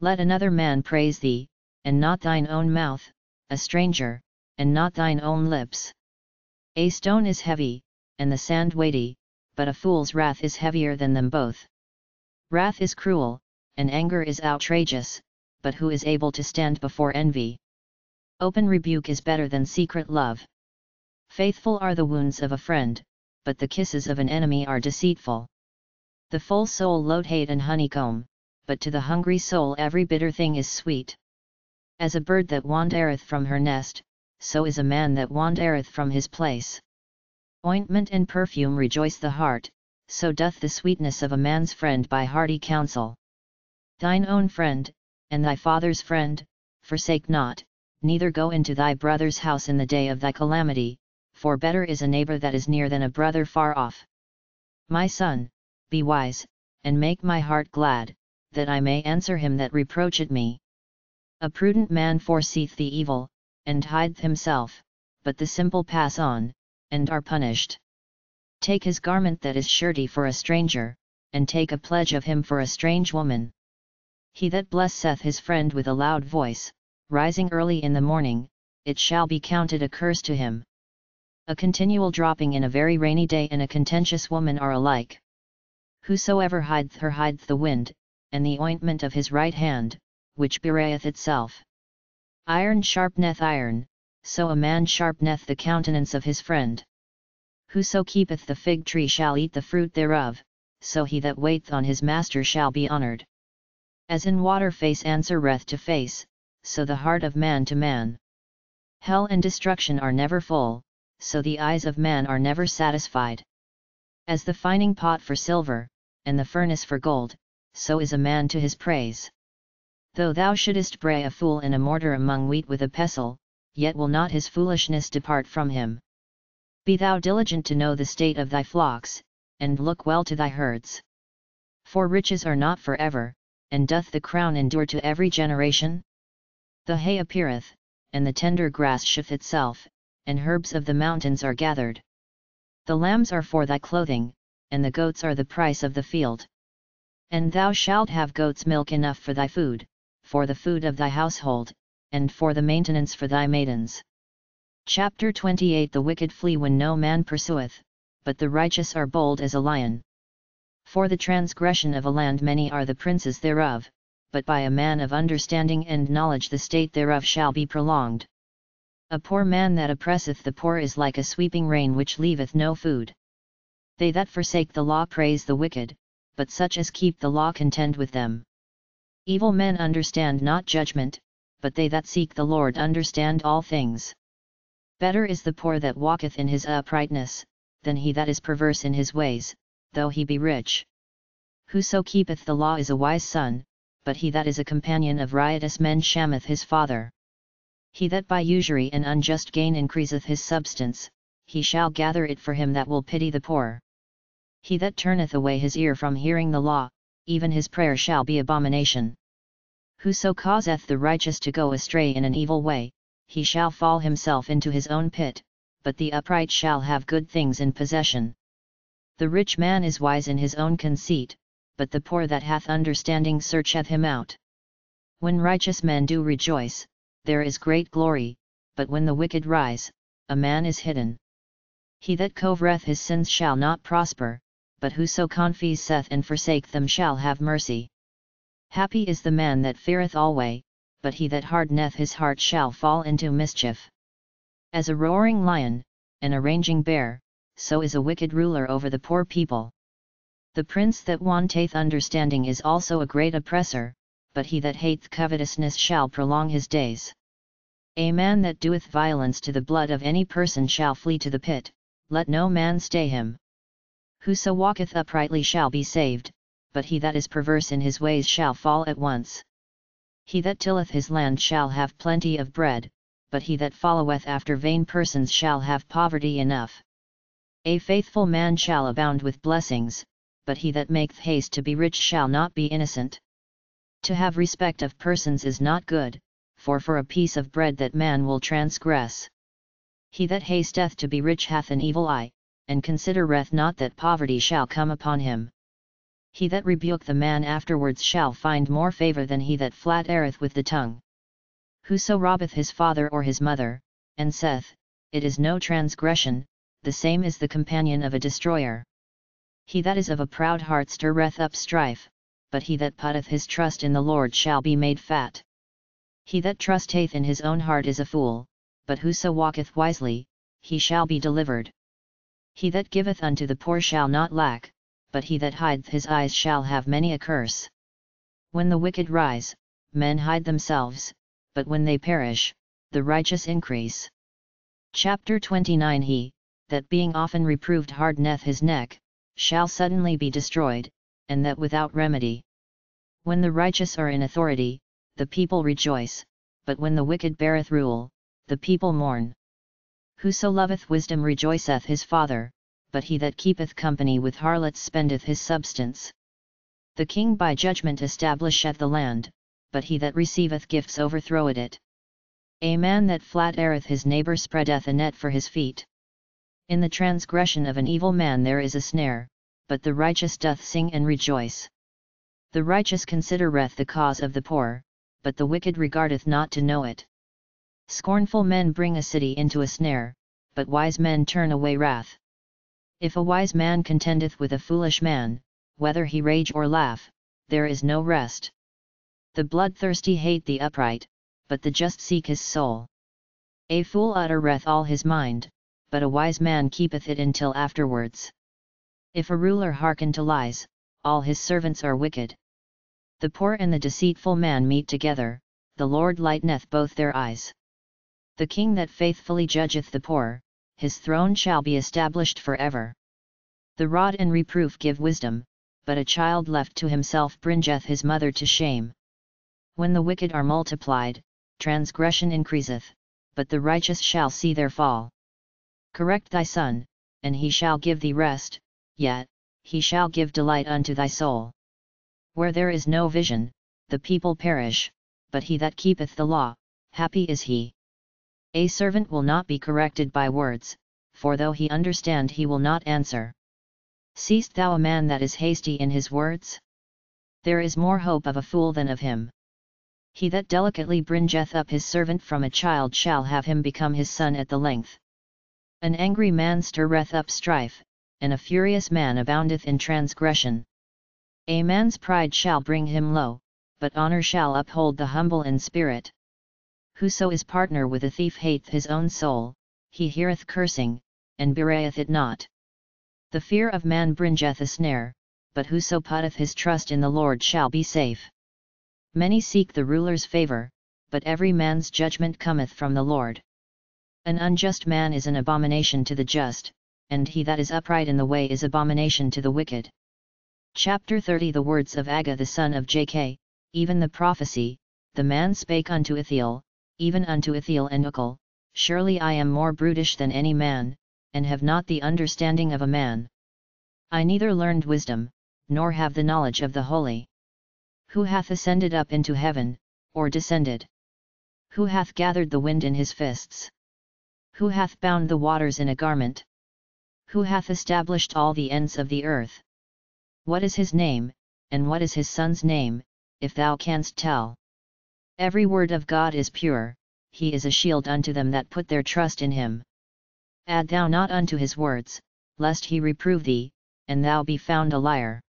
Let another man praise thee, and not thine own mouth, a stranger, and not thine own lips. A stone is heavy, and the sand weighty, but a fool's wrath is heavier than them both. Wrath is cruel, and anger is outrageous, but who is able to stand before envy? Open rebuke is better than secret love. Faithful are the wounds of a friend, but the kisses of an enemy are deceitful. The full soul load hate and honeycomb, but to the hungry soul every bitter thing is sweet. As a bird that wandereth from her nest, so is a man that wandereth from his place. Ointment and perfume rejoice the heart, so doth the sweetness of a man's friend by hearty counsel. Thine own friend, and thy father's friend, forsake not, neither go into thy brother's house in the day of thy calamity, for better is a neighbor that is near than a brother far off. My son, be wise, and make my heart glad, that I may answer him that reproacheth me. A prudent man foreseeth the evil, and hideth himself, but the simple pass on, and are punished. Take his garment that is surety for a stranger, and take a pledge of him for a strange woman. He that blesseth his friend with a loud voice, rising early in the morning, it shall be counted a curse to him. A continual dropping in a very rainy day and a contentious woman are alike. Whosoever hideth her hideth the wind, and the ointment of his right hand, which bewrayeth itself. Iron sharpeneth iron, so a man sharpeneth the countenance of his friend. Whoso keepeth the fig tree shall eat the fruit thereof, so he that waiteth on his master shall be honoured. As in water face answereth to face, so the heart of man to man. Hell and destruction are never full, so the eyes of man are never satisfied. As the fining pot for silver, and the furnace for gold, so is a man to his praise. Though thou shouldest bray a fool in a mortar among wheat with a pestle, yet will not his foolishness depart from him. Be thou diligent to know the state of thy flocks, and look well to thy herds. For riches are not forever, and doth the crown endure to every generation? The hay appeareth, and the tender grass sheweth itself, and herbs of the mountains are gathered. The lambs are for thy clothing, and the goats are the price of the field. And thou shalt have goats' milk enough for thy food, for the food of thy household, and for the maintenance for thy maidens. Chapter twenty-eight The wicked flee when no man pursueth, but the righteous are bold as a lion. For the transgression of a land many are the princes thereof, but by a man of understanding and knowledge the state thereof shall be prolonged. A poor man that oppresseth the poor is like a sweeping rain which leaveth no food. They that forsake the law praise the wicked, but such as keep the law contend with them. Evil men understand not judgment, but they that seek the Lord understand all things. Better is the poor that walketh in his uprightness, than he that is perverse in his ways, though he be rich. Whoso keepeth the law is a wise son, but he that is a companion of riotous men shammeth his father. He that by usury and unjust gain increaseth his substance, he shall gather it for him that will pity the poor. He that turneth away his ear from hearing the law, even his prayer shall be abomination. Whoso causeth the righteous to go astray in an evil way, he shall fall himself into his own pit, but the upright shall have good things in possession. The rich man is wise in his own conceit, but the poor that hath understanding searcheth him out. When righteous men do rejoice, there is great glory, but when the wicked rise, a man is hidden. He that covereth his sins shall not prosper, but whoso confesseth and forsaketh them shall have mercy. Happy is the man that feareth alway, but he that hardeneth his heart shall fall into mischief. As a roaring lion, and a raging bear, so is a wicked ruler over the poor people. The prince that wanteth understanding is also a great oppressor, but he that hateth covetousness shall prolong his days. A man that doeth violence to the blood of any person shall flee to the pit, let no man stay him. Whoso walketh uprightly shall be saved, but he that is perverse in his ways shall fall at once. He that tilleth his land shall have plenty of bread, but he that followeth after vain persons shall have poverty enough. A faithful man shall abound with blessings, but he that maketh haste to be rich shall not be innocent. To have respect of persons is not good, for for a piece of bread that man will transgress. He that hasteth to be rich hath an evil eye, and considereth not that poverty shall come upon him. He that rebuketh the man afterwards shall find more favour than he that flattereth with the tongue. Whoso robbeth his father or his mother, and saith, It is no transgression, the same is the companion of a destroyer. He that is of a proud heart stirreth up strife, but he that putteth his trust in the Lord shall be made fat. He that trusteth in his own heart is a fool, but whoso walketh wisely, he shall be delivered. He that giveth unto the poor shall not lack, but he that hideth his eyes shall have many a curse. When the wicked rise, men hide themselves, but when they perish, the righteous increase. Chapter twenty-nine He, that being often reproved hardeneth his neck, shall suddenly be destroyed, and that without remedy. When the righteous are in authority, the people rejoice, but when the wicked beareth rule, the people mourn. Whoso loveth wisdom rejoiceth his father, but he that keepeth company with harlots spendeth his substance. The king by judgment establisheth the land, but he that receiveth gifts overthroweth it. A man that flattereth his neighbour spreadeth a net for his feet. In the transgression of an evil man there is a snare, but the righteous doth sing and rejoice. The righteous considereth the cause of the poor, but the wicked regardeth not to know it. Scornful men bring a city into a snare, but wise men turn away wrath. If a wise man contendeth with a foolish man, whether he rage or laugh, there is no rest. The bloodthirsty hate the upright, but the just seek his soul. A fool uttereth all his mind, but a wise man keepeth it until afterwards. If a ruler hearken to lies, all his servants are wicked. The poor and the deceitful man meet together, the Lord lighteneth both their eyes. The king that faithfully judgeth the poor, his throne shall be established forever. The rod and reproof give wisdom, but a child left to himself bringeth his mother to shame. When the wicked are multiplied, transgression increaseth, but the righteous shall see their fall. Correct thy son, and he shall give thee rest, yet, he shall give delight unto thy soul. Where there is no vision, the people perish, but he that keepeth the law, happy is he. A servant will not be corrected by words, for though he understand he will not answer. Seest thou a man that is hasty in his words? There is more hope of a fool than of him. He that delicately bringeth up his servant from a child shall have him become his son at the length. An angry man stirreth up strife, and a furious man aboundeth in transgression. A man's pride shall bring him low, but honor shall uphold the humble in spirit. Whoso is partner with a thief hateth his own soul, he heareth cursing, and bewrayeth it not. The fear of man bringeth a snare, but whoso putteth his trust in the Lord shall be safe. Many seek the ruler's favor, but every man's judgment cometh from the Lord. An unjust man is an abomination to the just, and he that is upright in the way is abomination to the wicked. Chapter thirty The words of Aga the son of Jakeh, even the prophecy, the man spake unto Ithiel, even unto Ithiel and Ucal, surely I am more brutish than any man, and have not the understanding of a man. I neither learned wisdom, nor have the knowledge of the holy. Who hath ascended up into heaven, or descended? Who hath gathered the wind in his fists? Who hath bound the waters in a garment? Who hath established all the ends of the earth? What is his name, and what is his son's name, if thou canst tell? Every word of God is pure, he is a shield unto them that put their trust in him. Add thou not unto his words, lest he reprove thee, and thou be found a liar.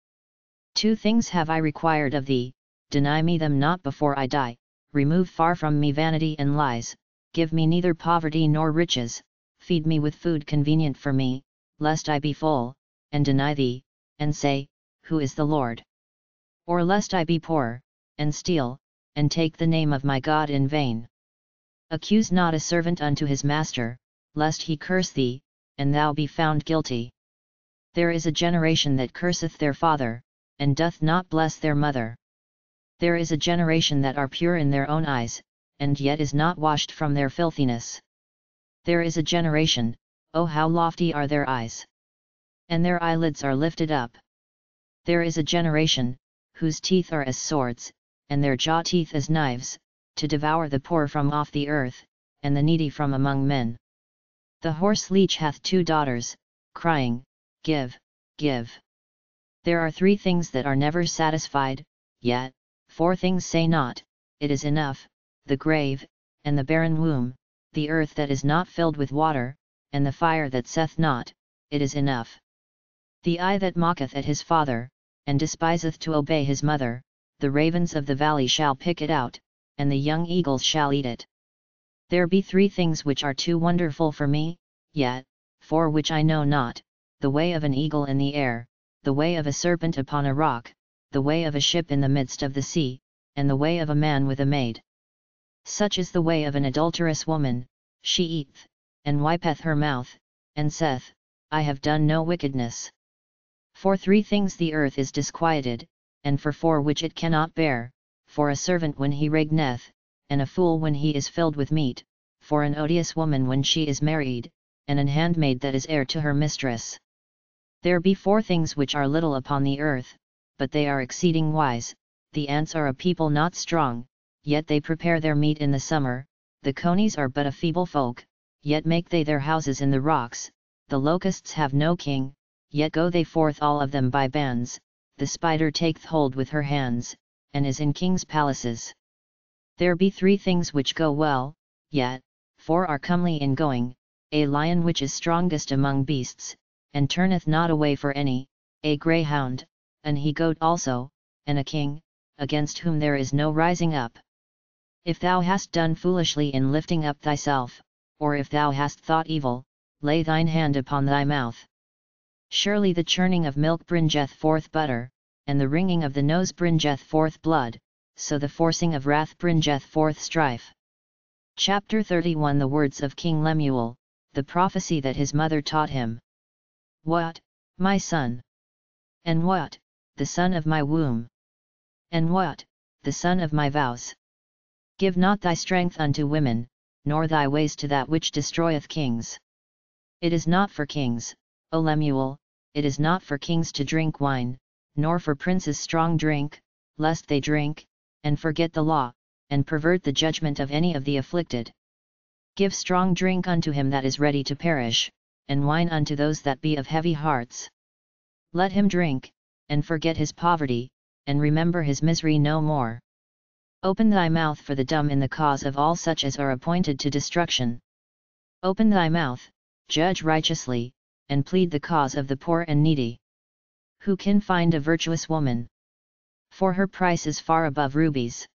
Two things have I required of thee, deny me them not before I die, remove far from me vanity and lies, give me neither poverty nor riches, feed me with food convenient for me, lest I be full, and deny thee, and say, Who is the Lord? Or lest I be poor, and steal, and take the name of my God in vain. Accuse not a servant unto his master, lest he curse thee, and thou be found guilty. There is a generation that curseth their father, and doth not bless their mother. There is a generation that are pure in their own eyes, and yet is not washed from their filthiness. There is a generation, oh how lofty are their eyes! And their eyelids are lifted up. There is a generation, whose teeth are as swords, and their jaw teeth as knives, to devour the poor from off the earth, and the needy from among men. The horse leech hath two daughters, crying, Give, give. There are three things that are never satisfied, yet, four things say not, It is enough, the grave, and the barren womb, the earth that is not filled with water, and the fire that saith not, It is enough. The eye that mocketh at his father, and despiseth to obey his mother, the ravens of the valley shall pick it out, and the young eagles shall eat it. There be three things which are too wonderful for me, yet, for which I know not, the way of an eagle in the air, the way of a serpent upon a rock, the way of a ship in the midst of the sea, and the way of a man with a maid. Such is the way of an adulterous woman, she eateth, and wipeth her mouth, and saith, I have done no wickedness. For three things the earth is disquieted, and for four which it cannot bear, for a servant when he regneth, and a fool when he is filled with meat, for an odious woman when she is married, and an handmaid that is heir to her mistress. There be four things which are little upon the earth, but they are exceeding wise, the ants are a people not strong, yet they prepare their meat in the summer, the conies are but a feeble folk, yet make they their houses in the rocks, the locusts have no king, yet go they forth all of them by bands, the spider taketh hold with her hands, and is in kings' palaces. There be three things which go well, yet, four are comely in going, a lion which is strongest among beasts, and turneth not away for any, a greyhound, an he-goat also, and a king, against whom there is no rising up. If thou hast done foolishly in lifting up thyself, or if thou hast thought evil, lay thine hand upon thy mouth. Surely the churning of milk bringeth forth butter, and the wringing of the nose bringeth forth blood, so the forcing of wrath bringeth forth strife. Chapter thirty-one The words of King Lemuel, the prophecy that his mother taught him. What, my son? And what, the son of my womb? And what, the son of my vows? Give not thy strength unto women, nor thy ways to that which destroyeth kings. It is not for kings, O Lemuel, it is not for kings to drink wine, nor for princes strong drink, lest they drink, and forget the law, and pervert the judgment of any of the afflicted. Give strong drink unto him that is ready to perish, and wine unto those that be of heavy hearts. Let him drink, and forget his poverty, and remember his misery no more. Open thy mouth for the dumb in the cause of all such as are appointed to destruction. Open thy mouth, judge righteously, and plead the cause of the poor and needy. Who can find a virtuous woman? For her price is far above rubies.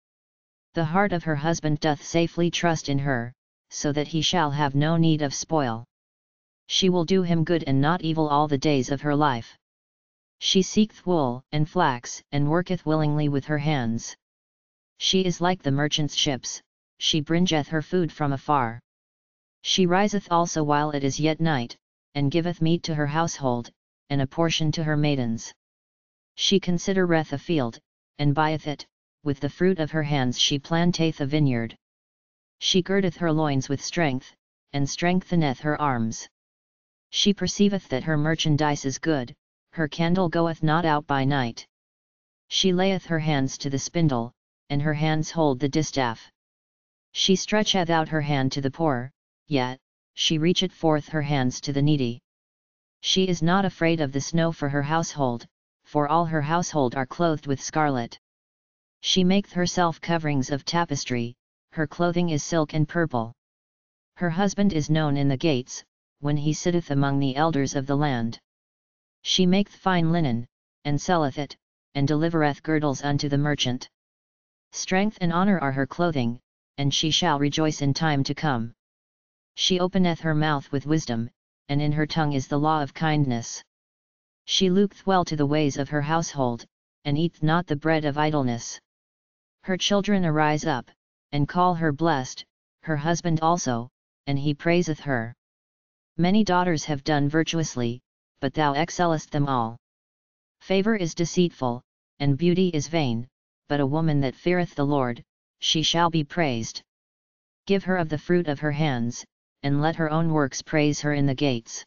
The heart of her husband doth safely trust in her, so that he shall have no need of spoil. She will do him good and not evil all the days of her life. She seeketh wool and flax, and worketh willingly with her hands. She is like the merchant ships, she bringeth her food from afar. She riseth also while it is yet night, and giveth meat to her household, and a portion to her maidens. She considereth a field, and buyeth it, with the fruit of her hands she planteth a vineyard. She girdeth her loins with strength, and strengtheneth her arms. She perceiveth that her merchandise is good, her candle goeth not out by night. She layeth her hands to the spindle, and her hands hold the distaff. She stretcheth out her hand to the poor, yet she reacheth forth her hands to the needy. She is not afraid of the snow for her household, for all her household are clothed with scarlet. She maketh herself coverings of tapestry, her clothing is silk and purple. Her husband is known in the gates, when he sitteth among the elders of the land. She maketh fine linen, and selleth it, and delivereth girdles unto the merchant. Strength and honour are her clothing, and she shall rejoice in time to come. She openeth her mouth with wisdom, and in her tongue is the law of kindness. She looketh well to the ways of her household, and eateth not the bread of idleness. Her children arise up, and call her blessed, her husband also, and he praiseth her. Many daughters have done virtuously, but thou excellest them all. Favor is deceitful, and beauty is vain, but a woman that feareth the Lord, she shall be praised. Give her of the fruit of her hands, and let her own works praise her in the gates.